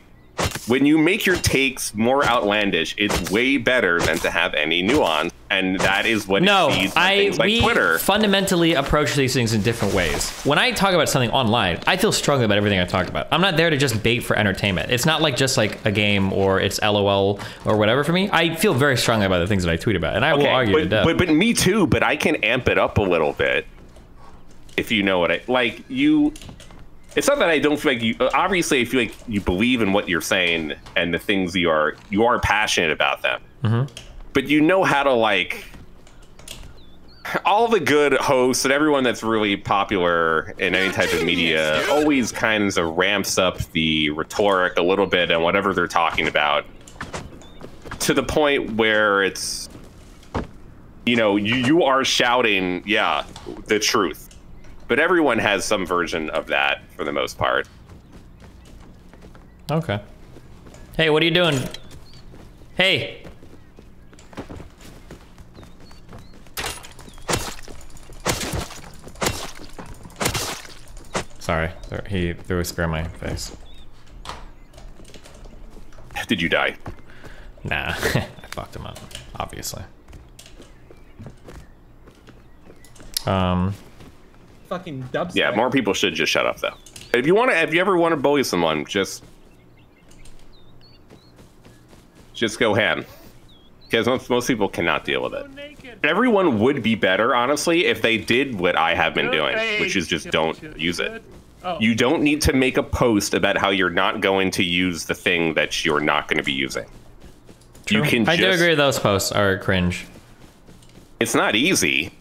When you make your takes more outlandish, it's way better than to have any nuance, and that is what no, it sees on I, things like we Twitter. Fundamentally approach these things in different ways. When I talk about something online, I feel strongly about everything I talked about. I'm not there to just bait for entertainment. It's not like just like a game or it's LOL or whatever for me. I feel very strongly about the things that I tweet about, and I okay, will argue but, to death. But, but me too, but I can amp it up a little bit, if you know what I... Like, you... It's not that I don't feel like you, obviously I feel like you believe in what you're saying and the things you are, you are passionate about them, mm-hmm. but you know how to like, all the good hosts and everyone that's really popular in any type of media always kind of ramps up the rhetoric a little bit and whatever they're talking about to the point where it's, you know, you, you are shouting, yeah, the truth. But everyone has some version of that for the most part. Okay. Hey, what are you doing? Hey. Sorry, he threw a spear in my face. Did you die? Nah, I fucked him up, obviously. Um. Fucking dubstep. Yeah, more people should just shut up though. If you want to, if you ever want to bully someone, just just go ham, because most, most people cannot deal with it. Everyone would be better, honestly, if they did what I have been doing, which is just don't use it. You don't need to make a post about how you're not going to use the thing that you're not going to be using. True. You can. I just, do agree those posts are cringe. It's not easy.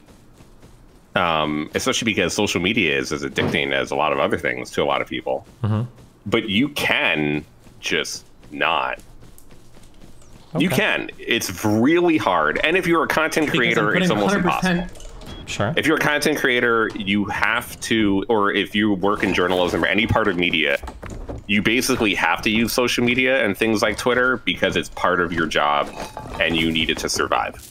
Um, especially because social media is as addicting as a lot of other things to a lot of people. Mm-hmm. But you can just not. Okay. You can. It's really hard. And if you're a content creator, it's almost one hundred percent. Impossible. Sure. If you're a content creator, you have to, or if you work in journalism or any part of media, you basically have to use social media and things like Twitter because it's part of your job and you need it to survive.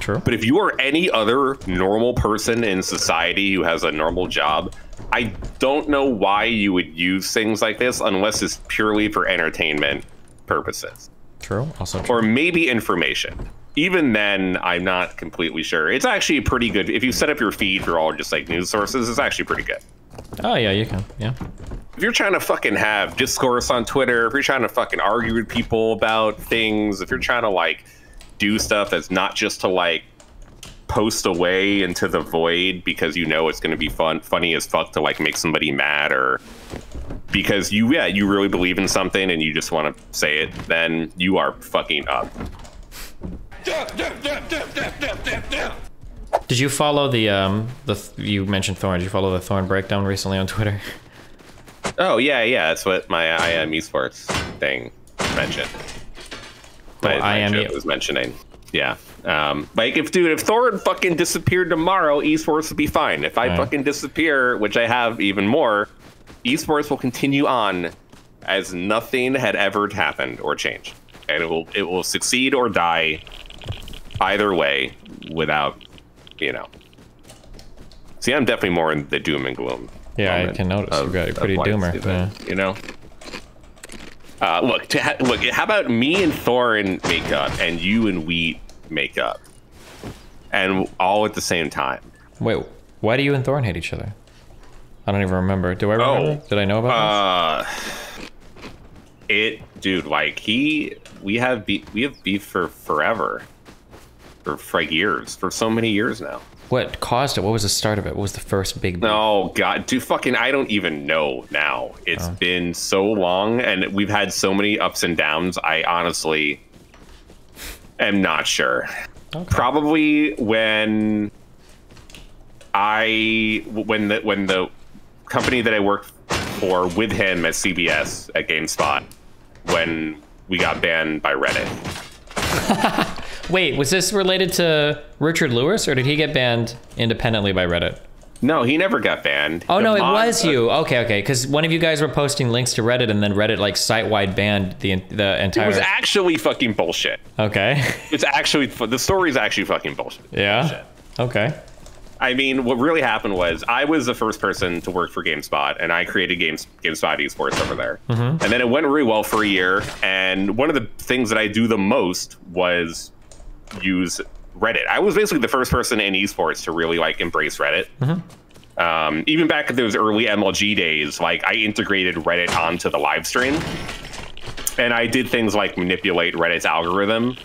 True. But if you are any other normal person in society who has a normal job, I don't know why you would use things like this unless it's purely for entertainment purposes. True. Also true. Or maybe information. Even then, I'm not completely sure. It's actually pretty good. If you set up your feed for all just like news sources, it's actually pretty good. Oh, yeah, you can. Yeah. If you're trying to fucking have discourse on Twitter, if you're trying to fucking argue with people about things, if you're trying to like... do stuff that's not just to like post away into the void because you know it's going to be fun funny as fuck to like make somebody mad or because you yeah you really believe in something and you just want to say it, then you are fucking up. Did you follow the um the th you mentioned Thorin, did you follow the Thorin breakdown recently on Twitter? Oh yeah, yeah, that's what my I M esports thing mentioned. My, my I am you. was mentioning, yeah. Um, like if dude, if Thorin fucking disappeared tomorrow, esports would be fine. If I right. fucking disappear, which I have even more, esports will continue on as nothing had ever happened or changed, and it will it will succeed or die either way without, you know. See, I'm definitely more in the doom and gloom. Yeah, I can notice. Of, You're pretty doomer, yeah. You know. Uh, look, to ha look. How about me and Thorin make up, and you and Wheat make up, and all at the same time? Wait, why do you and Thorin hate each other? I don't even remember. Do I remember? Oh, did I know about this? Uh, it, dude, like he, we have beef, we have beef for forever, for, for like years, for so many years now. What caused it? What was the start of it? What was the first big beef? Oh God, dude, fucking, I don't even know now. It's oh. been so long, and we've had so many ups and downs. I honestly am not sure. Okay. Probably when I, when the, when the. company that I worked for with him at C B S at GameSpot when we got banned by Reddit. Wait, was this related to Richard Lewis or did he get banned independently by Reddit? No, he never got banned. Oh, the no, it was you. Okay, okay, because one of you guys were posting links to Reddit and then Reddit like site-wide banned the, the entire... It was actually fucking bullshit. Okay. It's actually, the story's actually fucking bullshit. Yeah, bullshit. Okay. I mean, what really happened was I was the first person to work for GameSpot, and I created Games, GameSpot esports over there. Mm-hmm. And then it went really well for a year. And one of the things that I do the most was use Reddit. I was basically the first person in esports to really like embrace Reddit. Mm-hmm. Um, even back in those early M L G days, like I integrated Reddit onto the live stream, and I did things like manipulate Reddit's algorithm.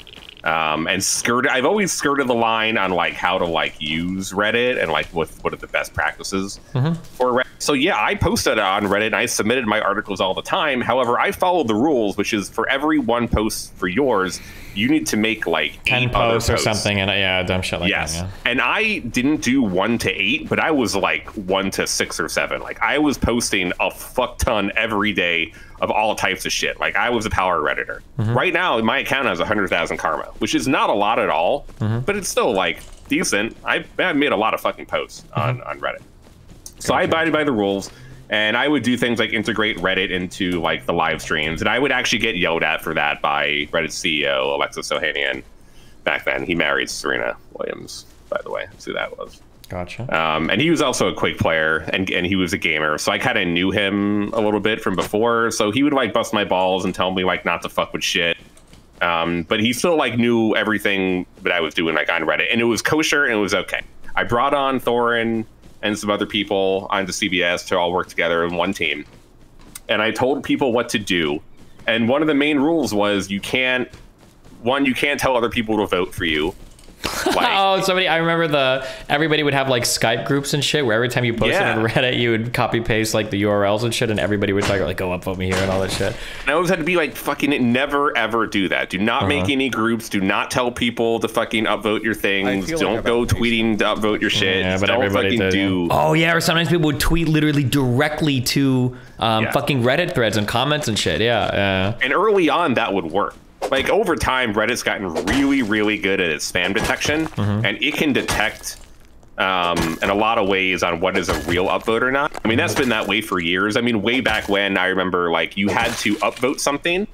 Um, and skirted, I've always skirted the line on like how to like use Reddit and like what, what are the best practices mm-hmm. for Reddit. So yeah, I posted on Reddit and I submitted my articles all the time. However, I followed the rules, which is for every one post for yours, you need to make like ten posts or posts. something. And yeah, dumb shit like yes. that. Yes. Yeah. And I didn't do one to eight, but I was like one to six or seven. Like I was posting a fuck ton every day of all types of shit. Like I was a power Redditor. Mm-hmm. Right now, my account has one hundred thousand karma, which is not a lot at all, mm-hmm. but it's still like decent. I've, I've made a lot of fucking posts mm-hmm. on, on Reddit. So okay. I abided by the rules and I would do things like integrate Reddit into like the live streams. And I would actually get yelled at for that by Reddit C E O, Alexis Ohanian. Back then, he married Serena Williams, by the way. That's who that was. Gotcha. Um, and he was also a Quake player, and, and he was a gamer, so I kind of knew him a little bit from before. So he would like bust my balls and tell me like not to fuck with shit. Um, but he still like knew everything that I was doing like on Reddit, and it was kosher and it was okay. I brought on Thorin and some other people onto C B S to all work together in one team, and I told people what to do. And one of the main rules was you can't one you can't tell other people to vote for you. Like, oh, somebody! I remember the everybody would have like Skype groups and shit where every time you posted yeah. on Reddit, you would copy paste like the U R Ls and shit, and everybody would talk like, "Go upvote me here" and all that shit. And I always had to be like, "Fucking never ever do that. Do not uh-huh. make any groups. Do not tell people to fucking upvote your things. Don't like go tweeting to upvote your shit. Yeah, but don't everybody fucking did, do." Yeah. Oh yeah, or sometimes people would tweet literally directly to um, yeah. fucking Reddit threads and comments and shit. Yeah, yeah. And early on, that would work. Like over time, Reddit's gotten really, really good at its spam detection, mm-hmm. and it can detect um, in a lot of ways on what is a real upvote or not. I mean, that's been that way for years. I mean, way back when, I remember like you had to upvote something,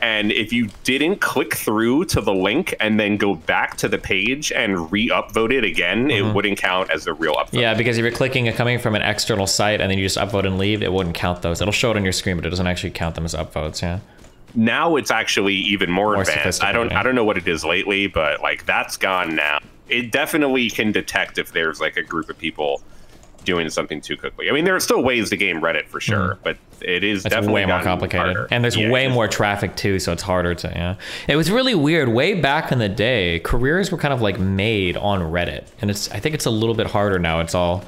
and if you didn't click through to the link and then go back to the page and re-upvote it again, mm-hmm. it wouldn't count as a real upvote. Yeah, because if you're clicking and coming from an external site and then you just upvote and leave, it wouldn't count those. It'll show it on your screen, but it doesn't actually count them as upvotes. Yeah. Now it's actually even more, more advanced. I don't I don't know what it is lately, but like that's gone now. It definitely can detect if there's like a group of people doing something too quickly. I mean, there are still ways to game Reddit for sure, mm-hmm. but it is it's definitely way more complicated. Harder. And there's yeah, way more traffic too, so it's harder to, yeah. It was really weird. Way back in the day, careers were kind of like made on Reddit. And it's I think it's a little bit harder now. It's all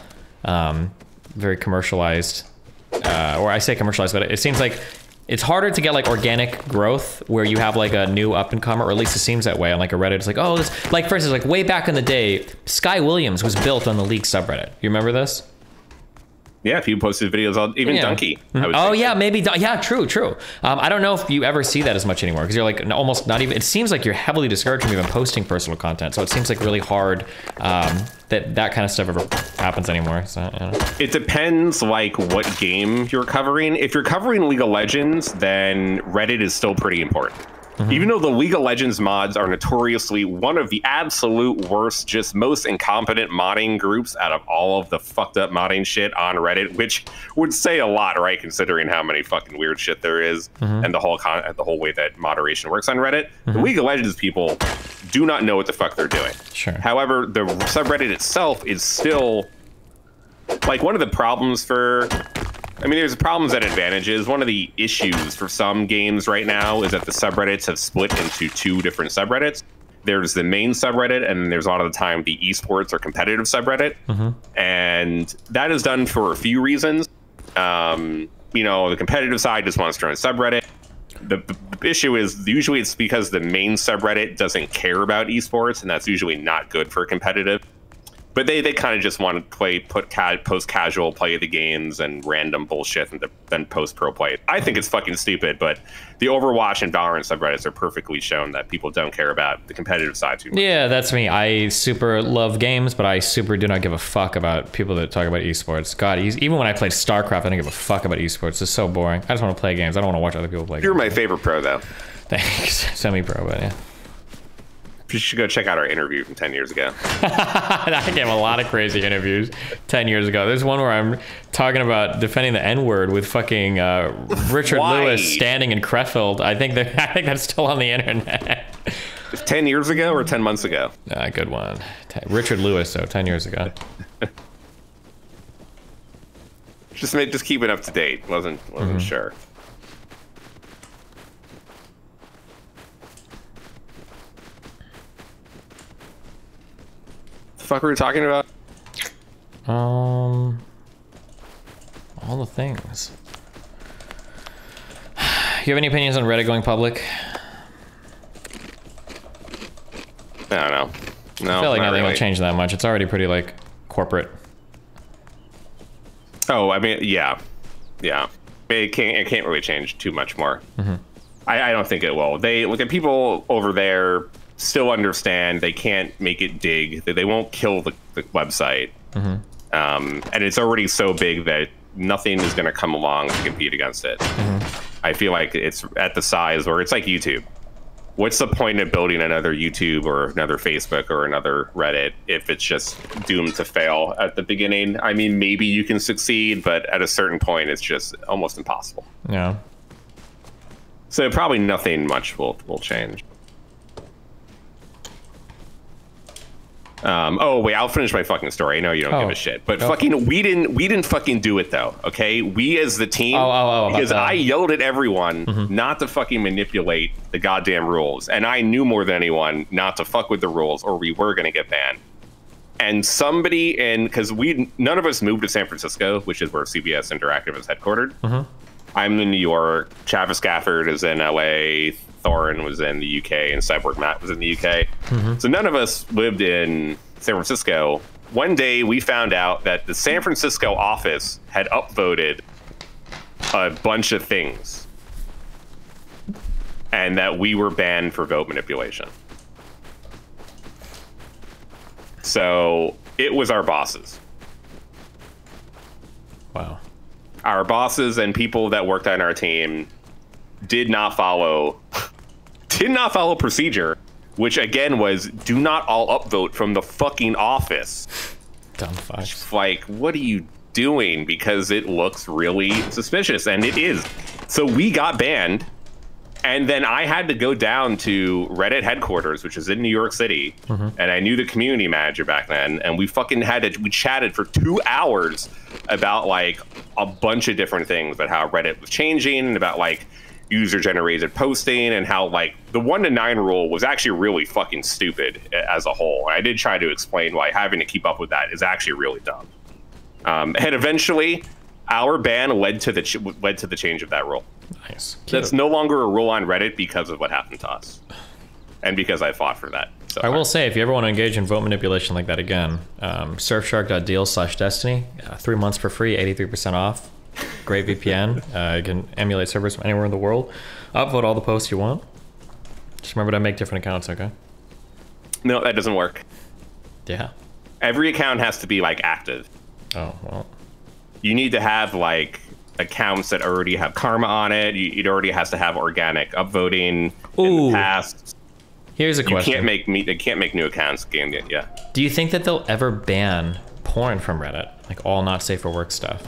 um, very commercialized. Uh, or I say commercialized, but it, it seems like it's harder to get like organic growth where you have like a new up and comer, or at least it seems that way on like a Reddit. It's like, oh, this, like for instance, like way back in the day, Sky Williams was built on the League subreddit. You remember this? Yeah, if you posted videos, on, even yeah. Dunkey. I would oh yeah, so. maybe, yeah, true, true. Um, I don't know if you ever see that as much anymore because you're like almost not even, it seems like you're heavily discouraged from even posting personal content. So it seems like really hard um, that that kind of stuff ever happens anymore. So, you know. It depends like what game you're covering. If you're covering League of Legends, then Reddit is still pretty important. Mm-hmm. Even though the League of Legends mods are notoriously one of the absolute worst, just most incompetent modding groups out of all of the fucked up modding shit on Reddit, which would say a lot, right? Considering how many fucking weird shit there is, mm-hmm. and the whole con the whole way that moderation works on Reddit, mm-hmm. the League of Legends people do not know what the fuck they're doing. Sure. However, the subreddit itself is still like one of the problems for. I mean, there's problems and advantages. One of the issues for some games right now is that the subreddits have split into two different subreddits. There's the main subreddit, and there's a lot of the time the esports or competitive subreddit. Mm-hmm. And that is done for a few reasons. Um, you know, the competitive side just wants their own subreddit. The, the issue is usually it's because the main subreddit doesn't care about esports, and that's usually not good for competitive. But they, they kind of just want to play, put ca post casual play of the games and random bullshit, and the, then post pro play. I think it's fucking stupid, but the Overwatch and Valorant subreddits are perfectly shown that people don't care about the competitive side too much. Yeah, that's me. I super love games, but I super do not give a fuck about people that talk about esports. God, even when I played StarCraft, I didn't give a fuck about esports. It's so boring. I just want to play games. I don't want to watch other people play games. You're my favorite pro, though. Thanks. Semi-pro, but yeah. You should go check out our interview from ten years ago. I gave a lot of crazy interviews ten years ago. There's one where I'm talking about defending the N word with fucking uh, Richard Lewis standing in Crefeld. I think that I think that's still on the internet. ten years ago or ten months ago? Uh, good one. Ten, Richard Lewis, though, ten years ago. just made, just keep it up to date. Wasn't wasn't mm-hmm. sure. Fuck were we talking about? Um, all the things. You have any opinions on Reddit going public? I don't know. No, I feel like nothing really will change that much. It's already pretty like corporate. Oh, I mean, yeah, yeah. It can't. It can't really change too much more. Mm-hmm. I, I don't think it will. They look at people over there. Still understand they can't make it dig. They won't kill the, the website, mm-hmm. um, and it's already so big that nothing is going to come along to compete against it. Mm-hmm. I feel like it's at the size where it's like YouTube. What's the point of building another YouTube or another Facebook or another Reddit if it's just doomed to fail at the beginning? I mean, maybe you can succeed, but at a certain point, it's just almost impossible. Yeah. So probably nothing much will will change. Um, oh wait, I'll finish my fucking story. I know you don't oh. give a shit, but oh. fucking we didn't we didn't fucking do it though. Okay, we as the team, oh, oh, oh, because I yelled at everyone mm-hmm. not to fucking manipulate the goddamn rules, and I knew more than anyone not to fuck with the rules, or we were gonna get banned. And somebody in because we none of us moved to San Francisco, which is where C B S Interactive is headquartered. Mm-hmm. I'm in New York. Travis Gafford is in L A. Thorin was in the U K and Cyborg Matt was in the U K. Mm-hmm. So none of us lived in San Francisco. One day we found out that the San Francisco office had upvoted a bunch of things and that we were banned for vote manipulation. So it was our bosses. Wow. Our bosses and people that worked on our team did not follow did not follow procedure, which again was do not all upvote from the fucking office. Dumb fuck. Like, what are you doing? Because it looks really suspicious, and it is. So we got banned, and then I had to go down to Reddit headquarters, which is in New York City, mm-hmm. and I knew the community manager back then, and we fucking had to, we chatted for two hours about like a bunch of different things, about how Reddit was changing, and about like user-generated posting, and how like the one to nine rule was actually really fucking stupid as a whole. I did try to explain why having to keep up with that is actually really dumb. Um, and eventually, our ban led to the ch led to the change of that rule. Nice. Cute. That's no longer a rule on Reddit because of what happened to us, and because I fought for that. So I far. will say, if you ever want to engage in vote manipulation like that again, um, surfshark dot deal slash destiny, uh, three months for free, eighty-three percent off. Great V P N. Uh, you can emulate servers from anywhere in the world. Upload all the posts you want. Just remember to make different accounts, okay? No, that doesn't work. Yeah. Every account has to be like active. Oh, well. You need to have like accounts that already have karma on it. It already has to have organic upvoting Ooh. in the past. Here's a you question. You can't make me. They can't make new accounts. Game yet. Yeah. Do you think that they'll ever ban porn from Reddit? Like all not safe for work stuff.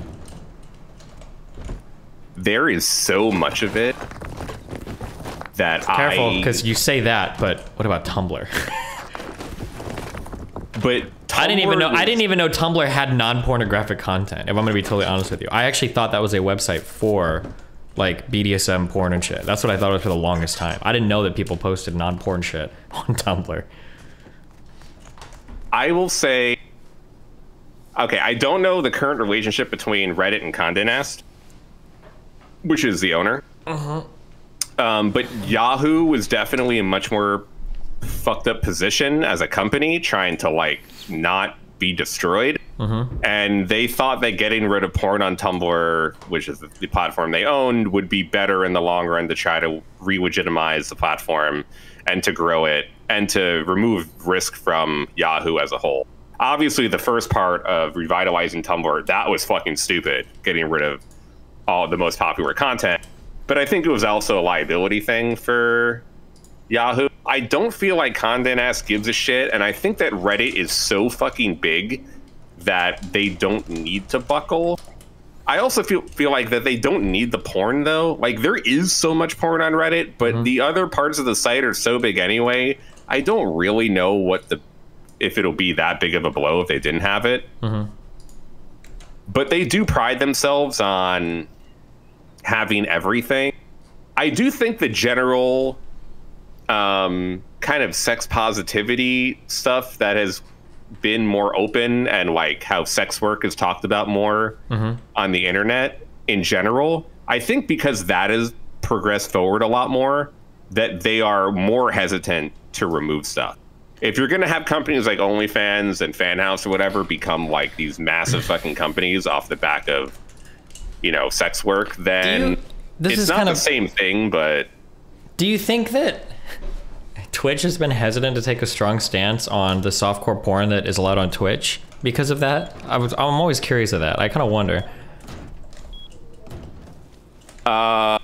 There is so much of it that Careful, I. Careful, because you say that, but what about Tumblr? But Tumblr I didn't even know. Is... I didn't even know Tumblr had non-pornographic content. If I'm gonna be totally honest with you, I actually thought that was a website for, like, B D S M porn and shit. That's what I thought it was for the longest time. I didn't know that people posted non-porn shit on Tumblr. I will say, okay, I don't know the current relationship between Reddit and Condé Nast, which is the owner. Uh-huh. Um, but Yahoo was definitely a much more fucked up position as a company trying to, like, not be destroyed. Mm-hmm. And they thought that getting rid of porn on Tumblr, which is the platform they owned, would be better in the long run to try to re-legitimize the platform and to grow it and to remove risk from Yahoo as a whole. Obviously, the first part of revitalizing Tumblr, that was fucking stupid, getting rid of all the most popular content. But I think it was also a liability thing for Yahoo. I don't feel like Condé Nast gives a shit, and I think that Reddit is so fucking big that they don't need to buckle. I also feel feel like that they don't need the porn, though. Like, there is so much porn on Reddit, but mm-hmm. the other parts of the site are so big anyway. I don't really know what the if it'll be that big of a blow if they didn't have it. Mm-hmm. But they do pride themselves on having everything. I do think the general um, kind of sex positivity stuff that has been more open and like how sex work is talked about more mm-hmm. on the internet in general, I think because that has progressed forward a lot more, that they are more hesitant to remove stuff. If you're going to have companies like OnlyFans and FanHouse or whatever become like these massive fucking companies off the back of, you know, sex work, then you, this it's is not kind the of, same thing, but... Do you think that Twitch has been hesitant to take a strong stance on the softcore porn that is allowed on Twitch because of that? I was, I'm always curious of that. I kind of wonder. Uh...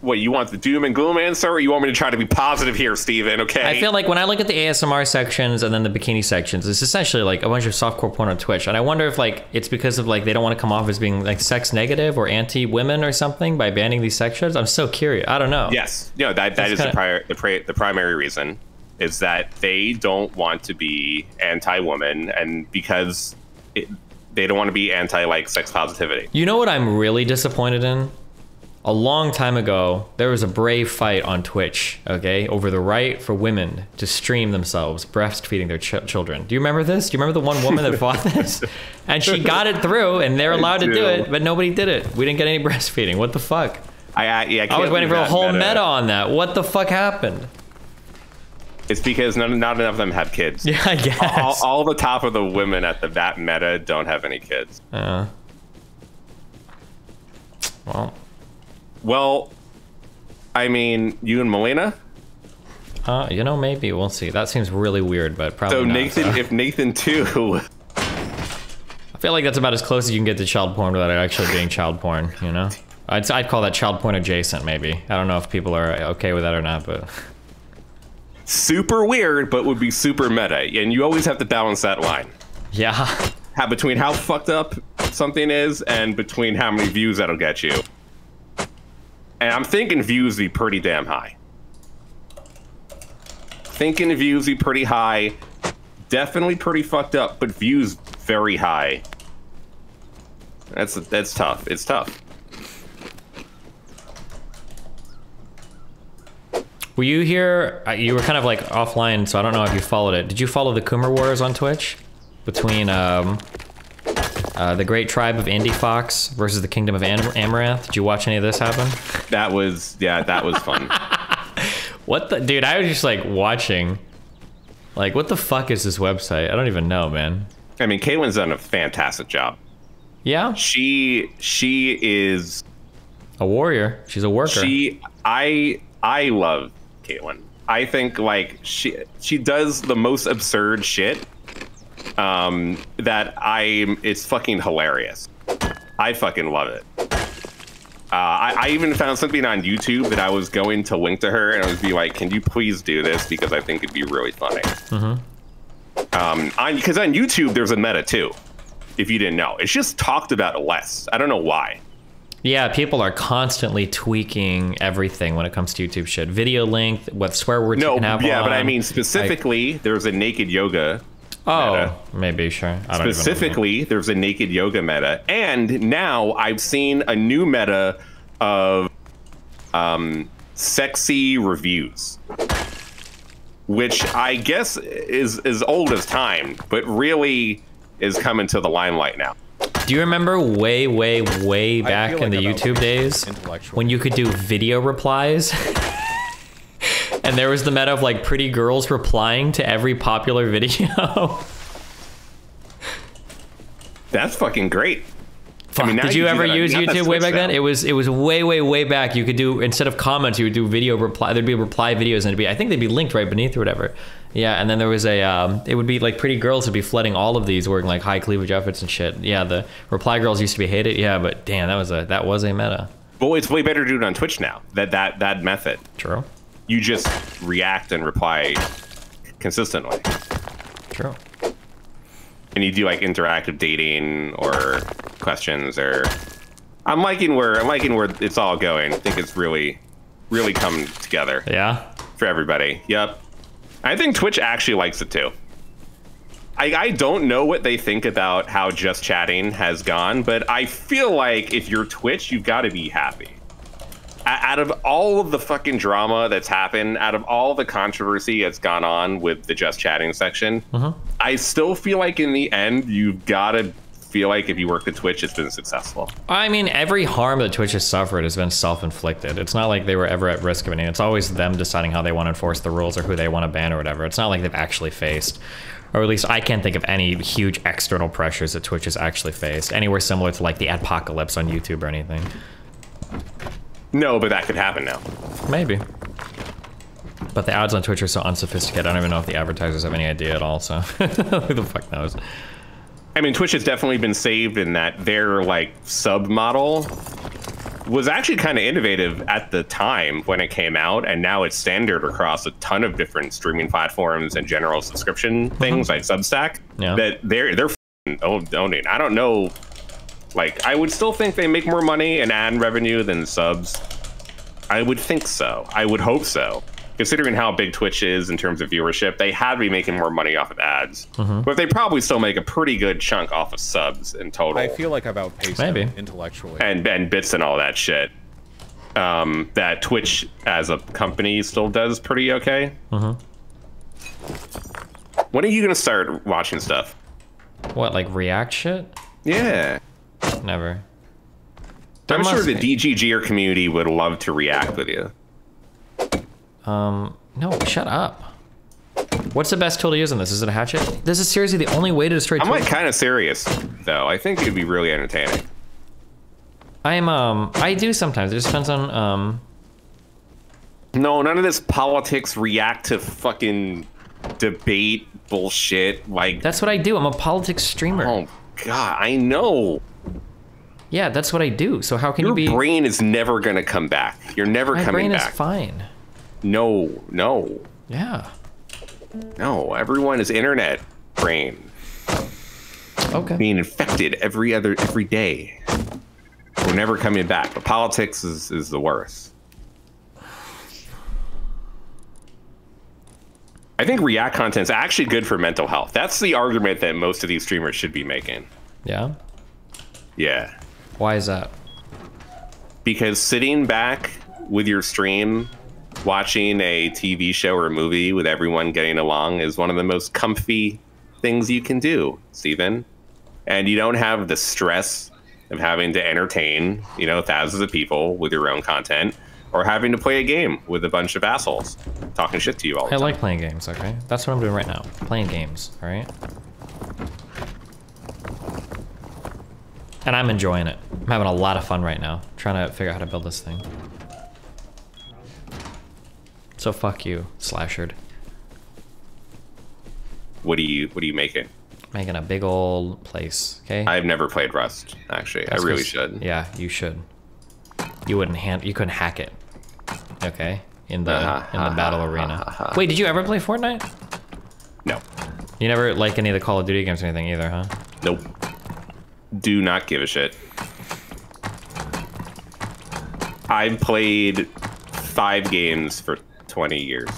What, you want the doom and gloom answer, or you want me to try to be positive here, Steven? Okay. I feel like when I look at the A S M R sections and then the bikini sections, it's essentially like a bunch of softcore porn on Twitch, and I wonder if like it's because of like they don't want to come off as being like sex negative or anti-women or something by banning these sections. I'm so curious. I don't know. Yes, you know, that that That's is kinda... the prior the, pri the primary reason is that they don't want to be anti-woman, and because it, they don't want to be anti like sex positivity. You know what I'm really disappointed in? A long time ago, there was a brave fight on Twitch, okay, over the right for women to stream themselves breastfeeding their ch children. Do you remember this? Do you remember the one woman that fought this? And she got it through, and they're allowed to do it, but nobody did it. We didn't get any breastfeeding. What the fuck? I, I, yeah, I, can't I was waiting for a whole meta. meta on that. What the fuck happened? It's because not, not enough of them have kids. Yeah, I guess. All, all the top of the women at the that meta don't have any kids. Uh, well... Well, I mean, you and Melina? Uh, you know, maybe. We'll see. That seems really weird, but probably so not. Nathan, so. If Nathan, too... I feel like that's about as close as you can get to child porn without it actually being child porn, you know? I'd, I'd call that child porn adjacent, maybe. I don't know if people are okay with that or not, but... Super weird, but would be super meta, and you always have to balance that line. Yeah. How, between how fucked up something is and between how many views that'll get you. And I'm thinking views be pretty damn high. Thinking views be pretty high. Definitely pretty fucked up, but views very high. That's that's tough. It's tough. Were you here? You were kind of like offline, so I don't know if you followed it. Did you follow the Kumar Wars on Twitch? Between um, Uh, the Great Tribe of Indie Fox versus the Kingdom of Am Amaranth. Did you watch any of this happen? That was, yeah, that was fun. What the, dude, I was just like watching. Like, what the fuck is this website? I don't even know, man. I mean, Caitlin's done a fantastic job. Yeah? She, she is... a warrior. She's a worker. She, I, I love Caitlin. I think, like, she, she does the most absurd shit. Um, that I, it's fucking hilarious. I fucking love it. Uh, I, I even found something on YouTube that I was going to link to her, and I was be like, "Can you please do this? Because I think it'd be really funny." Mm-hmm. Um, on because on YouTube there's a meta too. If you didn't know, it's just talked about less. I don't know why. Yeah, people are constantly tweaking everything when it comes to YouTube shit. Video length, what swear words no, you can have yeah, on. Yeah, but I mean specifically, like, there's a naked yoga. Oh, meta. Maybe sure. I don't Specifically, even know there's a naked yoga meta, and now I've seen a new meta of um, sexy reviews, which I guess is as old as time, but really is coming to the limelight now. Do you remember way, way, way back like in the YouTube days when you could do video replies? And there was the meta of like pretty girls replying to every popular video. That's fucking great. Fuck, I mean, did you, you ever use YouTube way back then? It was it was way, way, way back. You could do, instead of comments, you would do video reply. There'd be reply videos, and it'd be, I think they'd be linked right beneath or whatever. Yeah, and then there was a, um, it would be like pretty girls would be flooding all of these wearing like high cleavage outfits and shit. Yeah, the reply girls used to be hated. Yeah, but damn, that was a, that was a meta. Well, it's way better to do it on Twitch now, that, that, that method. True. You just react and reply consistently. True. And you do like interactive dating or questions, or I'm liking where I'm liking where it's all going. I think it's really, really come together. Yeah. For everybody. Yep. I think Twitch actually likes it too. I, I don't know what they think about how just chatting has gone, but I feel like if you're Twitch, you've got to be happy. Out of all of the fucking drama that's happened, out of all the controversy that's gone on with the just chatting section, uh-huh. I still feel like in the end, you've got to feel like if you work at Twitch, it's been successful. I mean, every harm that Twitch has suffered has been self-inflicted. It's not like they were ever at risk of anything. It's always them deciding how they want to enforce the rules or who they want to ban or whatever. It's not like they've actually faced, or at least I can't think of any huge external pressures that Twitch has actually faced, anywhere similar to like the apocalypse on YouTube or anything. No, but that could happen now. Maybe. But the ads on Twitch are so unsophisticated, I don't even know if the advertisers have any idea at all, so who the fuck knows? I mean, Twitch has definitely been saved in that their, like, sub model was actually kind of innovative at the time when it came out, and now it's standard across a ton of different streaming platforms and general subscription things like Substack. Yeah. That they're, they're f***ing owning. I don't know. Like, I would still think they make more money in ad revenue than subs. I would think so. I would hope so. Considering how big Twitch is in terms of viewership, they had to be making more money off of ads. Mm-hmm. But they probably still make a pretty good chunk off of subs in total. I feel like I've outpaced them intellectually. And, and bits and all that shit. Um, that Twitch as a company still does pretty okay. Mm-hmm. When are you going to start watching stuff? What, like React shit? Yeah. Never. There I'm sure the be. D G G R community would love to react with you. Um, no, shut up. What's the best tool to use on this? Is it a hatchet? This is seriously the only way to destroy tools. I'm like kind of serious, though. I think it'd be really entertaining. I'm, um, I do sometimes. It just depends on, um... No, none of this politics react to fucking debate bullshit. Like, that's what I do. I'm a politics streamer. Oh, God, I know. Yeah, that's what I do. So how can Your you be? Your brain is never gonna come back. You're never My coming back. My brain is fine. No, no. Yeah. No, everyone is internet brain. Okay. Being infected every other every day. We're never coming back. But politics is is the worst. I think React content's actually good for mental health. That's the argument that most of these streamers should be making. Yeah. Yeah. Why is that? Because sitting back with your stream, watching a T V show or a movie with everyone getting along is one of the most comfy things you can do, Steven. And you don't have the stress of having to entertain, you know, thousands of people with your own content, or having to play a game with a bunch of assholes talking shit to you all the time. I like playing games, okay? That's what I'm doing right now. Playing games, all right? And I'm enjoying it. I'm having a lot of fun right now, trying to figure out how to build this thing. So fuck you, Slashered. What do you, what do you make it? making a big old place, okay? I've never played Rust, actually. That's I really should. Yeah, you should. You wouldn't hand, you couldn't hack it, okay? In the uh, in the uh, battle uh, arena. Uh, uh, Wait, did you ever play Fortnite? No. You never like any of the Call of Duty games or anything either, huh? Nope. Do not give a shit. I've played five games for twenty years.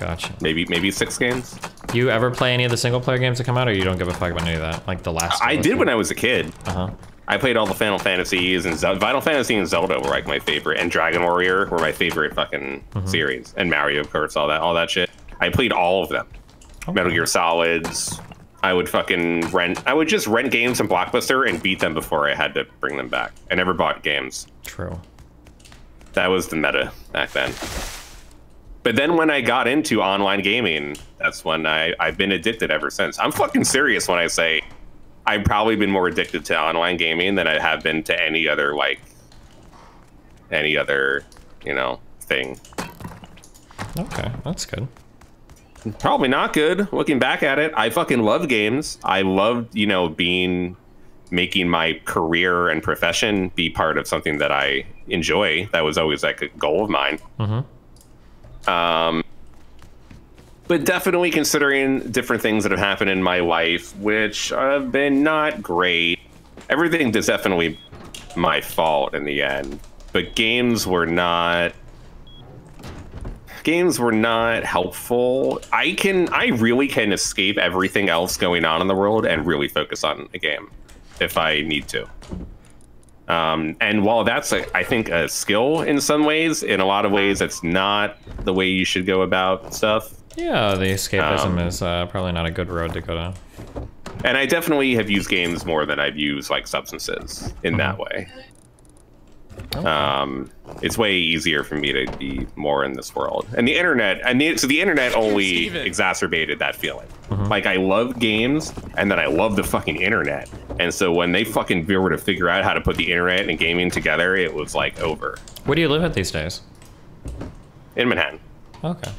Gotcha. Maybe maybe six games. You ever play any of the single player games that come out, or you don't give a fuck about any of that? Like the last. I did when I was a kid. Uh huh. I played all the Final Fantasies and Zelda. Final Fantasy and Zelda were like my favorite, and Dragon Warrior were my favorite fucking mm-hmm. series, and Mario Karts, all that, all that shit. I played all of them. Okay. Metal Gear Solids. I would fucking rent. I would just rent games from Blockbuster and beat them before I had to bring them back. I never bought games. True. That was the meta back then. But then when I got into online gaming, that's when I, I've been addicted ever since. I'm fucking serious when I say I've probably been more addicted to online gaming than I have been to any other, like, any other, you know, thing. Okay, that's good. Probably not good, looking back at it. I fucking love games. I loved, you know, being, making my career and profession be part of something that I enjoy. That was always, like, a goal of mine. Mm-hmm. Um, but definitely considering different things that have happened in my life, which have been not great. Everything is definitely my fault in the end, but games were not, games were not helpful. I can, I really can escape everything else going on in the world and really focus on a game if I need to. Um, and while that's, a, I think, a skill in some ways, in a lot of ways, it's not the way you should go about stuff. Yeah, the escapism um, is uh, probably not a good road to go down. And I definitely have used games more than I've used, like, substances in mm-hmm. that way. Okay. Um, it's way easier for me to be more in this world. And the internet, and the, so the internet only exacerbated that feeling. Mm-hmm. Like, I love games, and then I love the fucking internet. And so when they fucking were to figure out how to put the internet and gaming together, it was like over. Where do you live at these days? In Manhattan. Okay.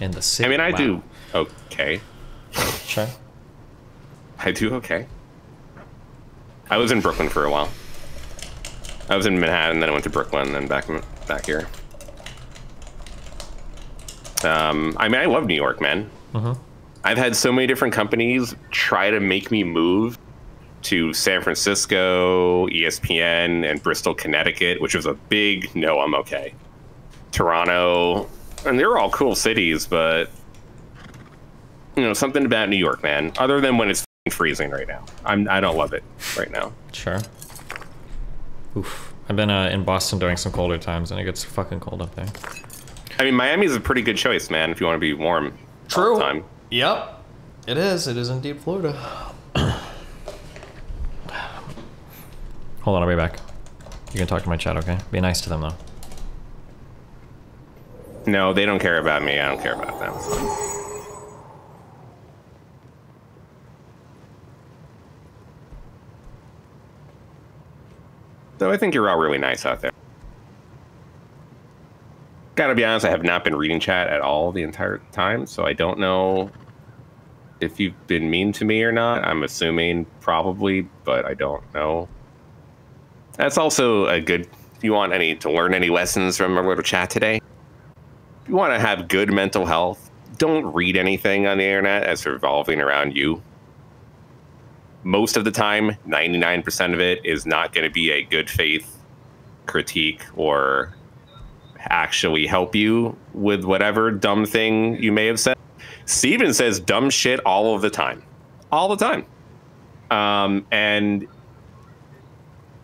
In the city. I mean, I wow. do okay. Sure. I do okay. I was in Brooklyn for a while. I was in Manhattan, then I went to Brooklyn, and then back back here. Um, I mean, I love New York, man. Mm-hmm. I've had so many different companies try to make me move to San Francisco, E S P N, and Bristol, Connecticut, which was a big no, I'm okay. Toronto, and they're all cool cities, but you know, something about New York, man. Other than when it's freezing right now, I'm I don't love it right now. Sure. Oof. I've been uh, in Boston during some colder times, and it gets fucking cold up there. I mean, Miami's a pretty good choice, man, if you want to be warm. True. All the time. Yep. It is. It is indeed Florida. Hold on, I'll be back. You can talk to my chat, okay? Be nice to them, though. No, they don't care about me. I don't care about them. So I think you're all really nice out there. Gotta be honest, I have not been reading chat at all the entire time, so I don't know if you've been mean to me or not. I'm assuming probably, but I don't know. That's also a good, if you want any to learn any lessons from our little chat today, if you want to have good mental health, don't read anything on the internet as revolving around you. Most of the time, ninety-nine percent of it is not going to be a good faith critique or actually help you with whatever dumb thing you may have said. Steven says dumb shit all of the time, all the time. Um, and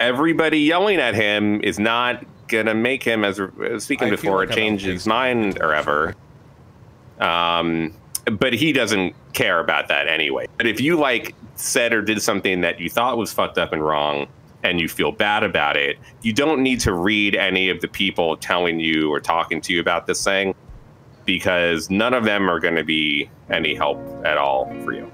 everybody yelling at him is not going to make him, as speaking before, like change his mind or ever. Um, but he doesn't care about that anyway. But if you like said or did something that you thought was fucked up and wrong, and you feel bad about it, you don't need to read any of the people telling you or talking to you about this thing, because none of them are going to be any help at all for you.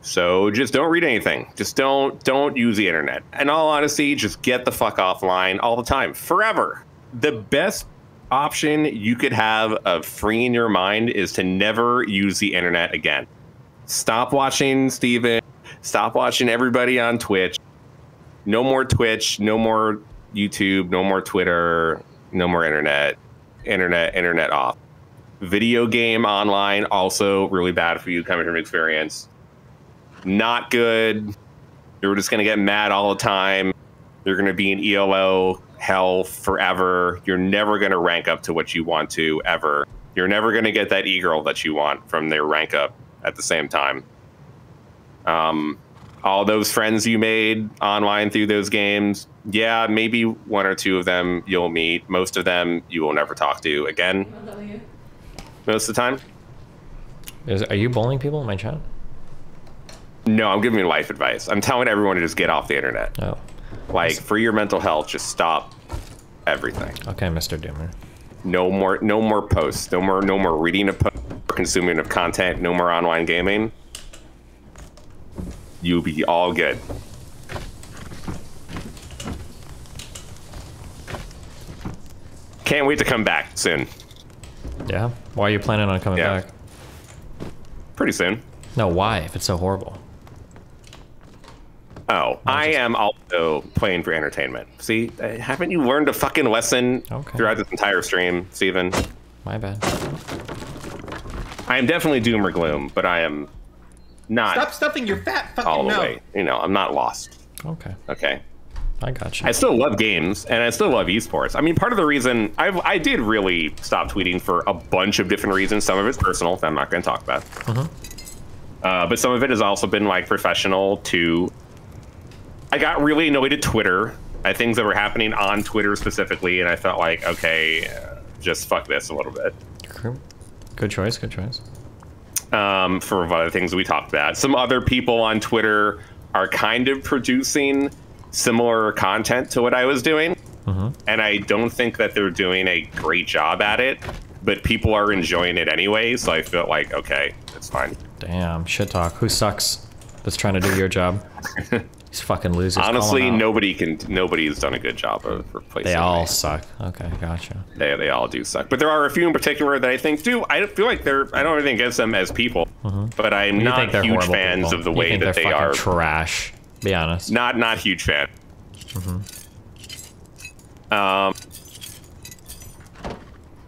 So just don't read anything. Just don't don't use the internet. In all honesty, just get the fuck offline all the time, forever. The best option you could have of free in your mind is to never use the internet again. Stop watching Steven. Stop watching everybody on Twitch. No more Twitch, no more YouTube, no more Twitter, no more internet. Internet, internet off. Video game online, also really bad for you coming from experience. Not good. You're just going to get mad all the time. You're going to be in E L O hell forever. You're never going to rank up to what you want to ever. You're never going to get that e-girl that you want from their rank up at the same time. Um, all those friends you made online through those games, yeah, maybe one or two of them you'll meet. Most of them you will never talk to again. Most of the time. Is, are you bullying people in my chat? No, I'm giving you life advice. I'm telling everyone to just get off the internet. Oh. Like, for your mental health, just stop everything. Okay, Mister Doomer. No more, no more posts. No more, no more reading of posts, consuming of content. No more online gaming. You'll be all good. Can't wait to come back soon. Yeah? Why are you planning on coming yeah. back? Pretty soon. No, why? If it's so horrible. Oh, I am also playing for entertainment. See, haven't you learned a fucking lesson okay. throughout this entire stream, Steven? My bad. I am definitely doom or gloom, but I am not. Stop stuffing your fat fucking all the no. way. You know, I'm not lost. Okay. Okay. I got you. I still love games, and I still love esports. I mean, part of the reason I've, I did really stop tweeting for a bunch of different reasons. Some of it's personal that I'm not going to talk about. Mm-hmm. uh, but some of it has also been like professional too. I got really annoyed at Twitter, at things that were happening on Twitter specifically, and I felt like, okay, just fuck this a little bit. Good choice, good choice. Um, for other things we talked about. Some other people on Twitter are kind of producing similar content to what I was doing, mm-hmm. and I don't think that they're doing a great job at it, but people are enjoying it anyway, so I felt like, okay, it's fine. Damn, shit talk. Who sucks that's trying to do your job? These fucking losers. Honestly, nobody can. Nobody's done a good job of replacing. They all me. Suck. Okay, gotcha. They they all do suck. But there are a few in particular that I think do. I feel like they're. I don't really think against them as people. Mm-hmm. But I'm you not huge fans people. Of the you way think that they're they are. Trash. Be honest. Not not huge fan. Mm-hmm. Um.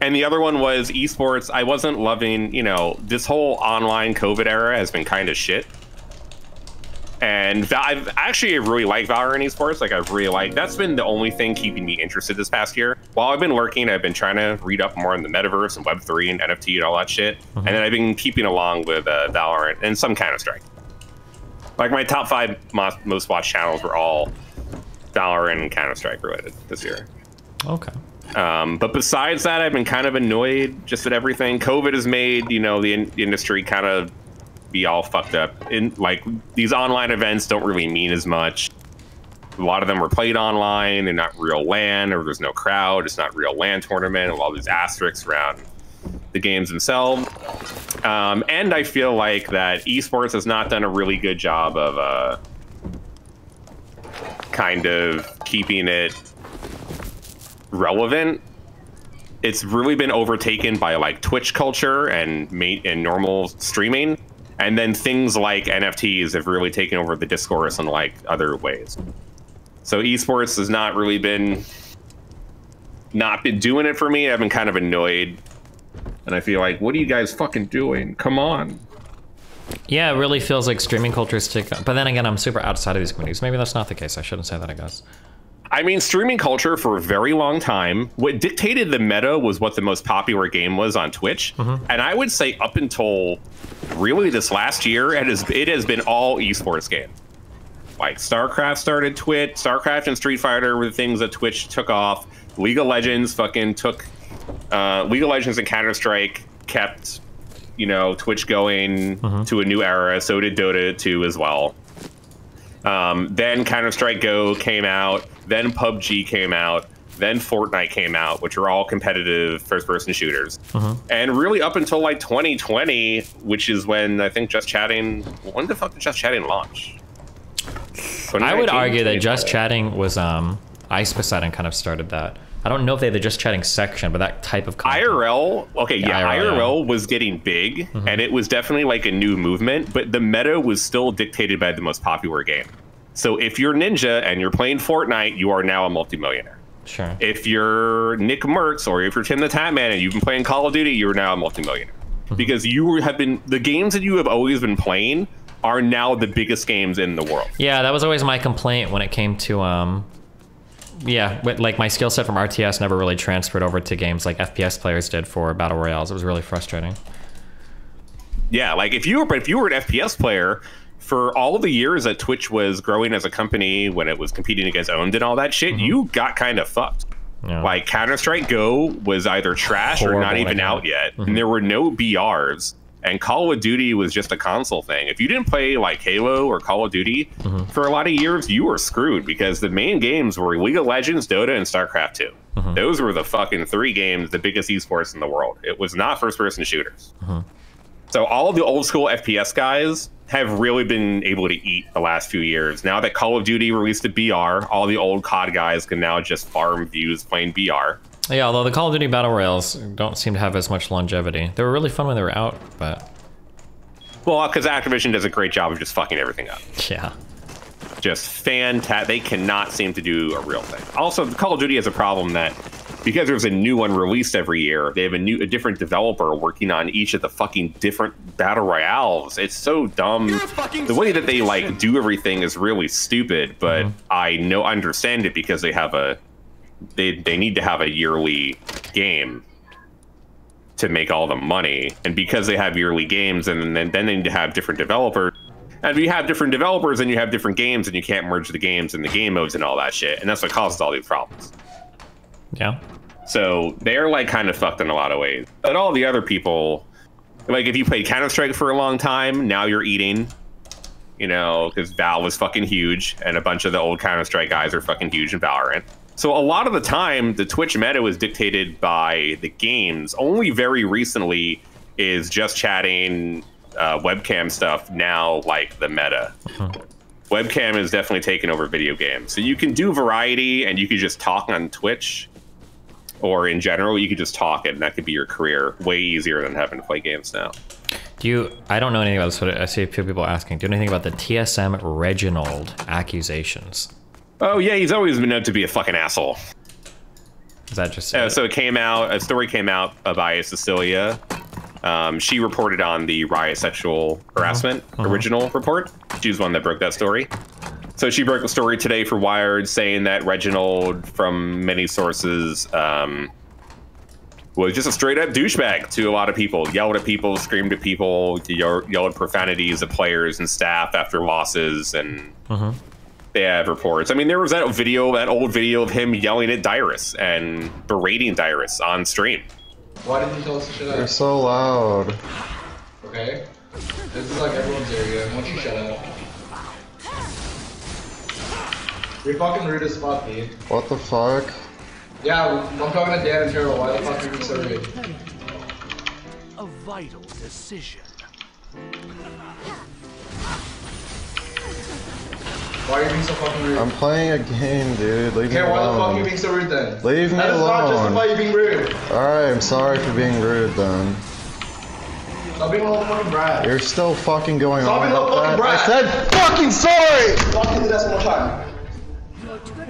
And the other one was esports. I wasn't loving. You know, this whole online COVID era has been kind of shit. And I've actually really liked Valorant esports. Like I've really liked, that's been the only thing keeping me interested this past year. While I've been working, I've been trying to read up more on the metaverse and web three and N F T and all that shit. Mm-hmm. And then I've been keeping along with uh, Valorant and some Counter-Strike. Like my top five mo most watched channels were all Valorant and Counter-Strike related this year. Okay. Um, but besides that, I've been kind of annoyed just at everything. COVID has made, you know, the, in the industry kind of be all fucked up in like these online events don't really mean as much. A lot of them were played online. They're not real LAN or there's no crowd. It's not real LAN tournament. A lot of these asterisks around the games themselves. Um, and I feel like that esports has not done a really good job of uh, kind of keeping it relevant. It's really been overtaken by like Twitch culture and mate and normal streaming. And then things like N F Ts have really taken over the discourse in like other ways. So esports has not really been, not been doing it for me. I've been kind of annoyed. And I feel like, what are you guys fucking doing? Come on. Yeah, it really feels like streaming culture is taking, but then again, I'm super outside of these communities. Maybe that's not the case. I shouldn't say that, I guess. I mean, streaming culture for a very long time, what dictated the meta was what the most popular game was on Twitch. Mm-hmm. And I would say up until really this last year, it has, it has been all esports game. Like StarCraft started Twitch, StarCraft and Street Fighter were the things that Twitch took off. League of Legends fucking took, uh, League of Legends and Counter-Strike kept, you know, Twitch going mm-hmm. to a new era. So did Dota two as well. Um, then Counter-Strike Go came out, then P U B G came out, then Fortnite came out, which are all competitive first-person shooters. Uh-huh. And really up until like twenty twenty, which is when I think Just Chatting, when the fuck did Just Chatting launch? I would argue that Just Chatting was um, ice Poseidon kind of started that. I don't know if they had the just chatting section, but that type of content. I R L, okay, yeah, yeah I R L yeah. was getting big, mm-hmm. and it was definitely like a new movement, but the meta was still dictated by the most popular game. So if you're Ninja and you're playing Fortnite, you are now a multimillionaire. Sure. If you're Nick Mertz or if you're Tim the Tatman and you've been playing Call of Duty, you're now a multimillionaire. Mm-hmm. Because you have been, the games that you have always been playing are now the biggest games in the world. Yeah, that was always my complaint when it came to... um. Yeah, but like my skill set from R T S never really transferred over to games like F P S players did for battle royales. It was really frustrating. Yeah, like if you were, if you were an F P S player, for all the years that Twitch was growing as a company when it was competing against Owned and all that shit, mm-hmm. you got kind of fucked. Yeah. Like Counter-Strike Go was either trash Horrible or not even idea. out yet, mm-hmm. and there were no B Rs. And Call of Duty was just a console thing. If you didn't play like Halo or Call of Duty mm-hmm. for a lot of years, you were screwed because the main games were League of Legends, Dota, and StarCraft two. Mm-hmm. Those were the fucking three games, the biggest esports in the world. It was not first-person shooters. Mm-hmm. So all of the old school F P S guys have really been able to eat the last few years. Now that Call of Duty released a B R, all the old C O D guys can now just farm views playing B R. Yeah, although the Call of Duty Battle Royales don't seem to have as much longevity. They were really fun when they were out, but... Well, because Activision does a great job of just fucking everything up. Yeah. Just fantastic. They cannot seem to do a real thing. Also, Call of Duty has a problem that because there's a new one released every year, they have a new, a different developer working on each of the fucking different Battle Royales. It's so dumb. The way that they, like, do everything is really stupid, but mm-hmm. I know, I understand it because they have a... They, they need to have a yearly game to make all the money. And because they have yearly games, and then, then they need to have different developers. And if you have different developers, then you have different games, and you can't merge the games and the game modes and all that shit. And that's what causes all these problems. Yeah. So they're, like, kind of fucked in a lot of ways. But all the other people, like, if you played Counter-Strike for a long time, now you're eating... You know, because Val was fucking huge, and a bunch of the old Counter-Strike guys are fucking huge in Valorant. So a lot of the time, the Twitch meta was dictated by the games. Only very recently is just chatting, uh, webcam stuff now like the meta. Mm-hmm. Webcam is definitely taking over video games. So you can do variety and you could just talk on Twitch, or in general, you could just talk and that could be your career. Way easier than having to play games now. Do you, I don't know anything about this, but I see a few people asking, do you know anything about the T S M Reginald accusations? Oh, yeah, he's always been known to be a fucking asshole. Is that just... Uh, so it came out, a story came out about Cecilia. Um, she reported on the Riot sexual harassment mm-hmm. original report. She was one that broke that story. So she broke the story today for Wired, saying that Reginald, from many sources, um, was just a straight-up douchebag to a lot of people. Yelled at people, screamed at people, yelled profanities at players and staff after losses, and... Mm-hmm. They have reports. I mean, there was that video, that old video of him yelling at Dyrus and berating Dyrus on stream. Why didn't you tell us to shut up? You're so loud. Okay. This is like everyone's area. Why don't you shut up? You're fucking rude as fuck, dude. What the fuck? Yeah, I'm talking to Dan and Terrell. Why the fuck are you so rude? A vital decision. Why are you being so fucking rude? I'm playing a game, dude. Leave okay, me alone. Okay, why the fuck are you being so rude then? Leave me that alone. That does not justify you being rude. Alright, I'm sorry for being rude then. Stop being a little fucking brat. You're still fucking going Stop on about that. Brat. I said fucking sorry! Talk to the desk one more time.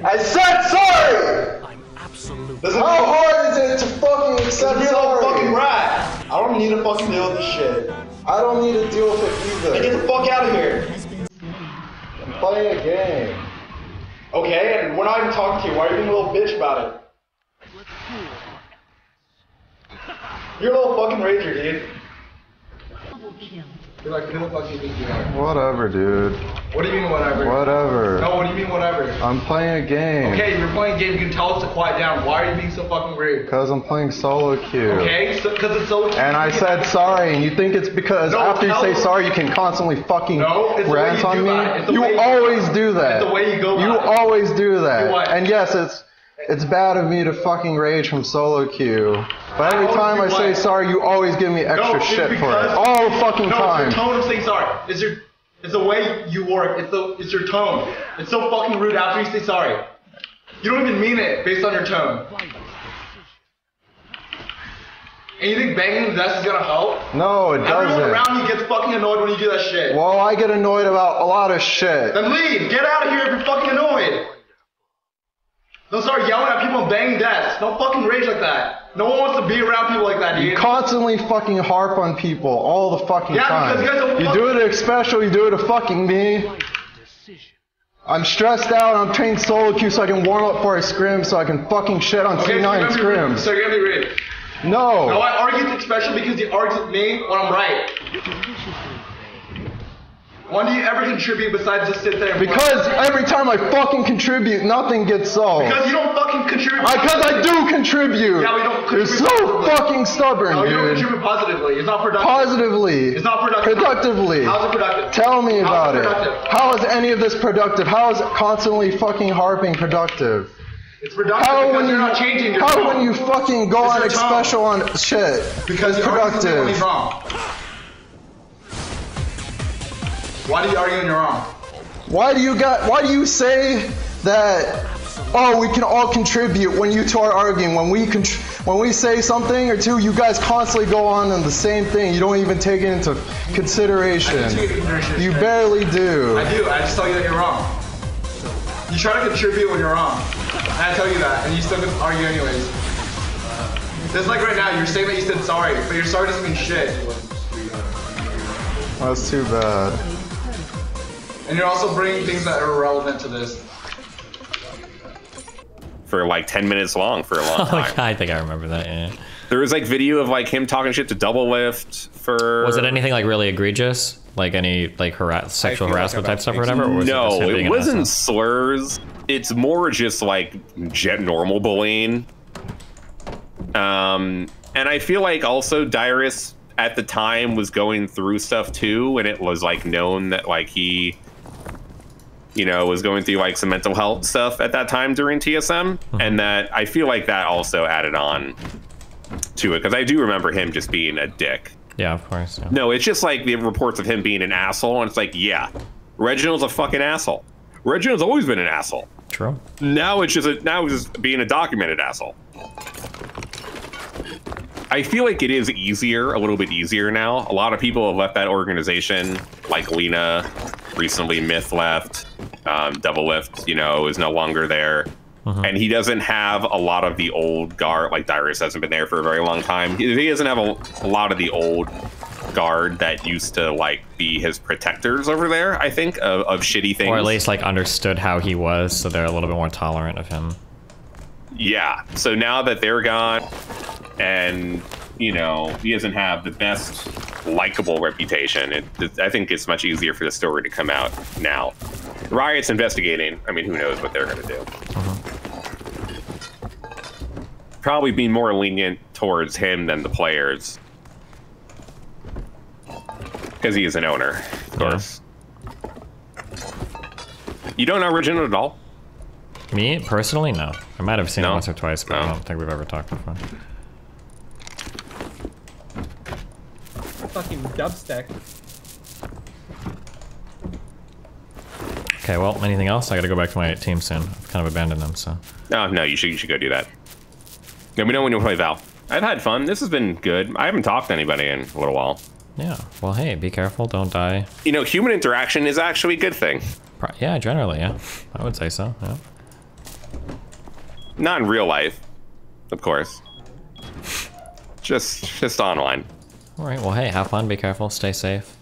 I said sorry! I'm absolutely... How hard is it to fucking accept sorry? You're a fucking brat. I don't need to fucking deal with this shit. I don't need to deal with it either. Then get the fuck out of here. Play a game. Okay, and we're not even talking to you. Why are you being a little bitch about it? You're a little fucking rager, dude. You're like, who the fuck do you think you are? Whatever, dude. What do you mean, whatever? Whatever. No, what do you mean, whatever? I'm playing a game. Okay, you're playing a game. You can tell us to quiet down. Why are you being so fucking rude? Because I'm playing solo queue. Okay, because so, it's solo queue. And I said sorry, and you think it's because no, after you say sorry, you can constantly fucking no, rant on me? You always do that. It's the way you go. You always do that. And yes, it's... It's bad of me to fucking rage from solo queue, but every time I say sorry, you always give me extra shit for it. All fucking time. No, it's your tone of saying sorry. It's your, it's the way you work. It's the, it's your tone. It's so fucking rude after you say sorry. You don't even mean it based on your tone. And you think banging his ass is gonna help? No, it doesn't. Everyone around you gets fucking annoyed when you do that shit. Well, I get annoyed about a lot of shit. Then leave! Get out of here if you're fucking annoyed! Don't start yelling at people and banging desks. Don't fucking rage like that. No one wants to be around people like that, dude. You constantly fucking harp on people all the fucking yeah, time. Yeah, because you guys don't fucking... You do it to special, you do it to fucking me. I'm stressed out, I'm playing solo queue so I can warm up for a scrim so I can fucking shit on okay, C nine so scrims. So you're gonna be rage? No. No, I argued with special because he argues with me when I'm right. When do you ever contribute besides just sit there and Because play? Every time I fucking contribute, nothing gets solved. Because you don't fucking contribute. Because I, I do contribute. Yeah, we don't contribute. You're so positively. fucking stubborn, no, dude. No, you don't contribute positively. It's not productive. Positively. It's not productive. Productively. How's it productive? Tell me How's about it. Productive? How is any of this productive? How is constantly fucking harping productive? It's productive how because when you're not changing your How tone. When you fucking go it's on a special on shit? Because it's productive. Wrong. Why do you argue when you're wrong? Why do you got? Why do you say that? Oh, we can all contribute when you two are arguing. When we when we say something or two, you guys constantly go on on the same thing. You don't even take it into consideration. I take it into consideration. You barely do. I do. I just tell you that you're wrong. You try to contribute when you're wrong. And I tell you that, and you still can argue anyways. It's like right now, you're saying that you said sorry, but your sorry doesn't mean shit. That's too bad. And you're also bringing things that are irrelevant to this. For like ten minutes long, for a long time. I think I remember that, yeah. There was like video of like him talking shit to Doublelift for... Was it anything like really egregious? Like any like harass sexual harassment like type stuff or whatever? Or was no, it, it wasn't slurs. It's more just like jet normal bullying. Um, and I feel like also Dyrus at the time was going through stuff too, and it was like known that like he, you know, was going through like some mental health stuff at that time during T S M, mm-hmm. and that I feel like that also added on to it because I do remember him just being a dick. Yeah, of course. Yeah. No, it's just like the reports of him being an asshole, and it's like, yeah, Reginald's a fucking asshole. Reginald's always been an asshole. True. Now it's just a, now it's just being a documented asshole. I feel like it is easier, a little bit easier now. A lot of people have left that organization, like Lena, recently Myth left, um, Doublelift, you know, is no longer there. Uh-huh. And he doesn't have a lot of the old guard, like Dyrus hasn't been there for a very long time. He, he doesn't have a, a lot of the old guard that used to like be his protectors over there, I think, of, of shitty things. Or at least like understood how he was, so they're a little bit more tolerant of him. Yeah, so now that they're gone and, you know, he doesn't have the best likable reputation, it, it, I think it's much easier for the story to come out now. Riot's investigating. I mean, who knows what they're going to do. Uh-huh. Probably be more lenient towards him than the players. Because he is an owner, of course. Yeah. You don't know Reginald at all? Me? Personally? No. I might have seen no. it once or twice, but no. I don't think we've ever talked before. Fucking dubstep. Okay, well, anything else? I gotta go back to my team soon. I've kind of abandoned them, so... Oh, no, you should, you should go do that. Let me know when you play Val. I've had fun. This has been good. I haven't talked to anybody in a little while. Yeah. Well, hey, be careful. Don't die. You know, human interaction is actually a good thing. Pro yeah, generally, yeah. I would say so, yeah. Not in real life, of course. Just, just online. All right. Well, hey, have fun. Be careful. Stay safe.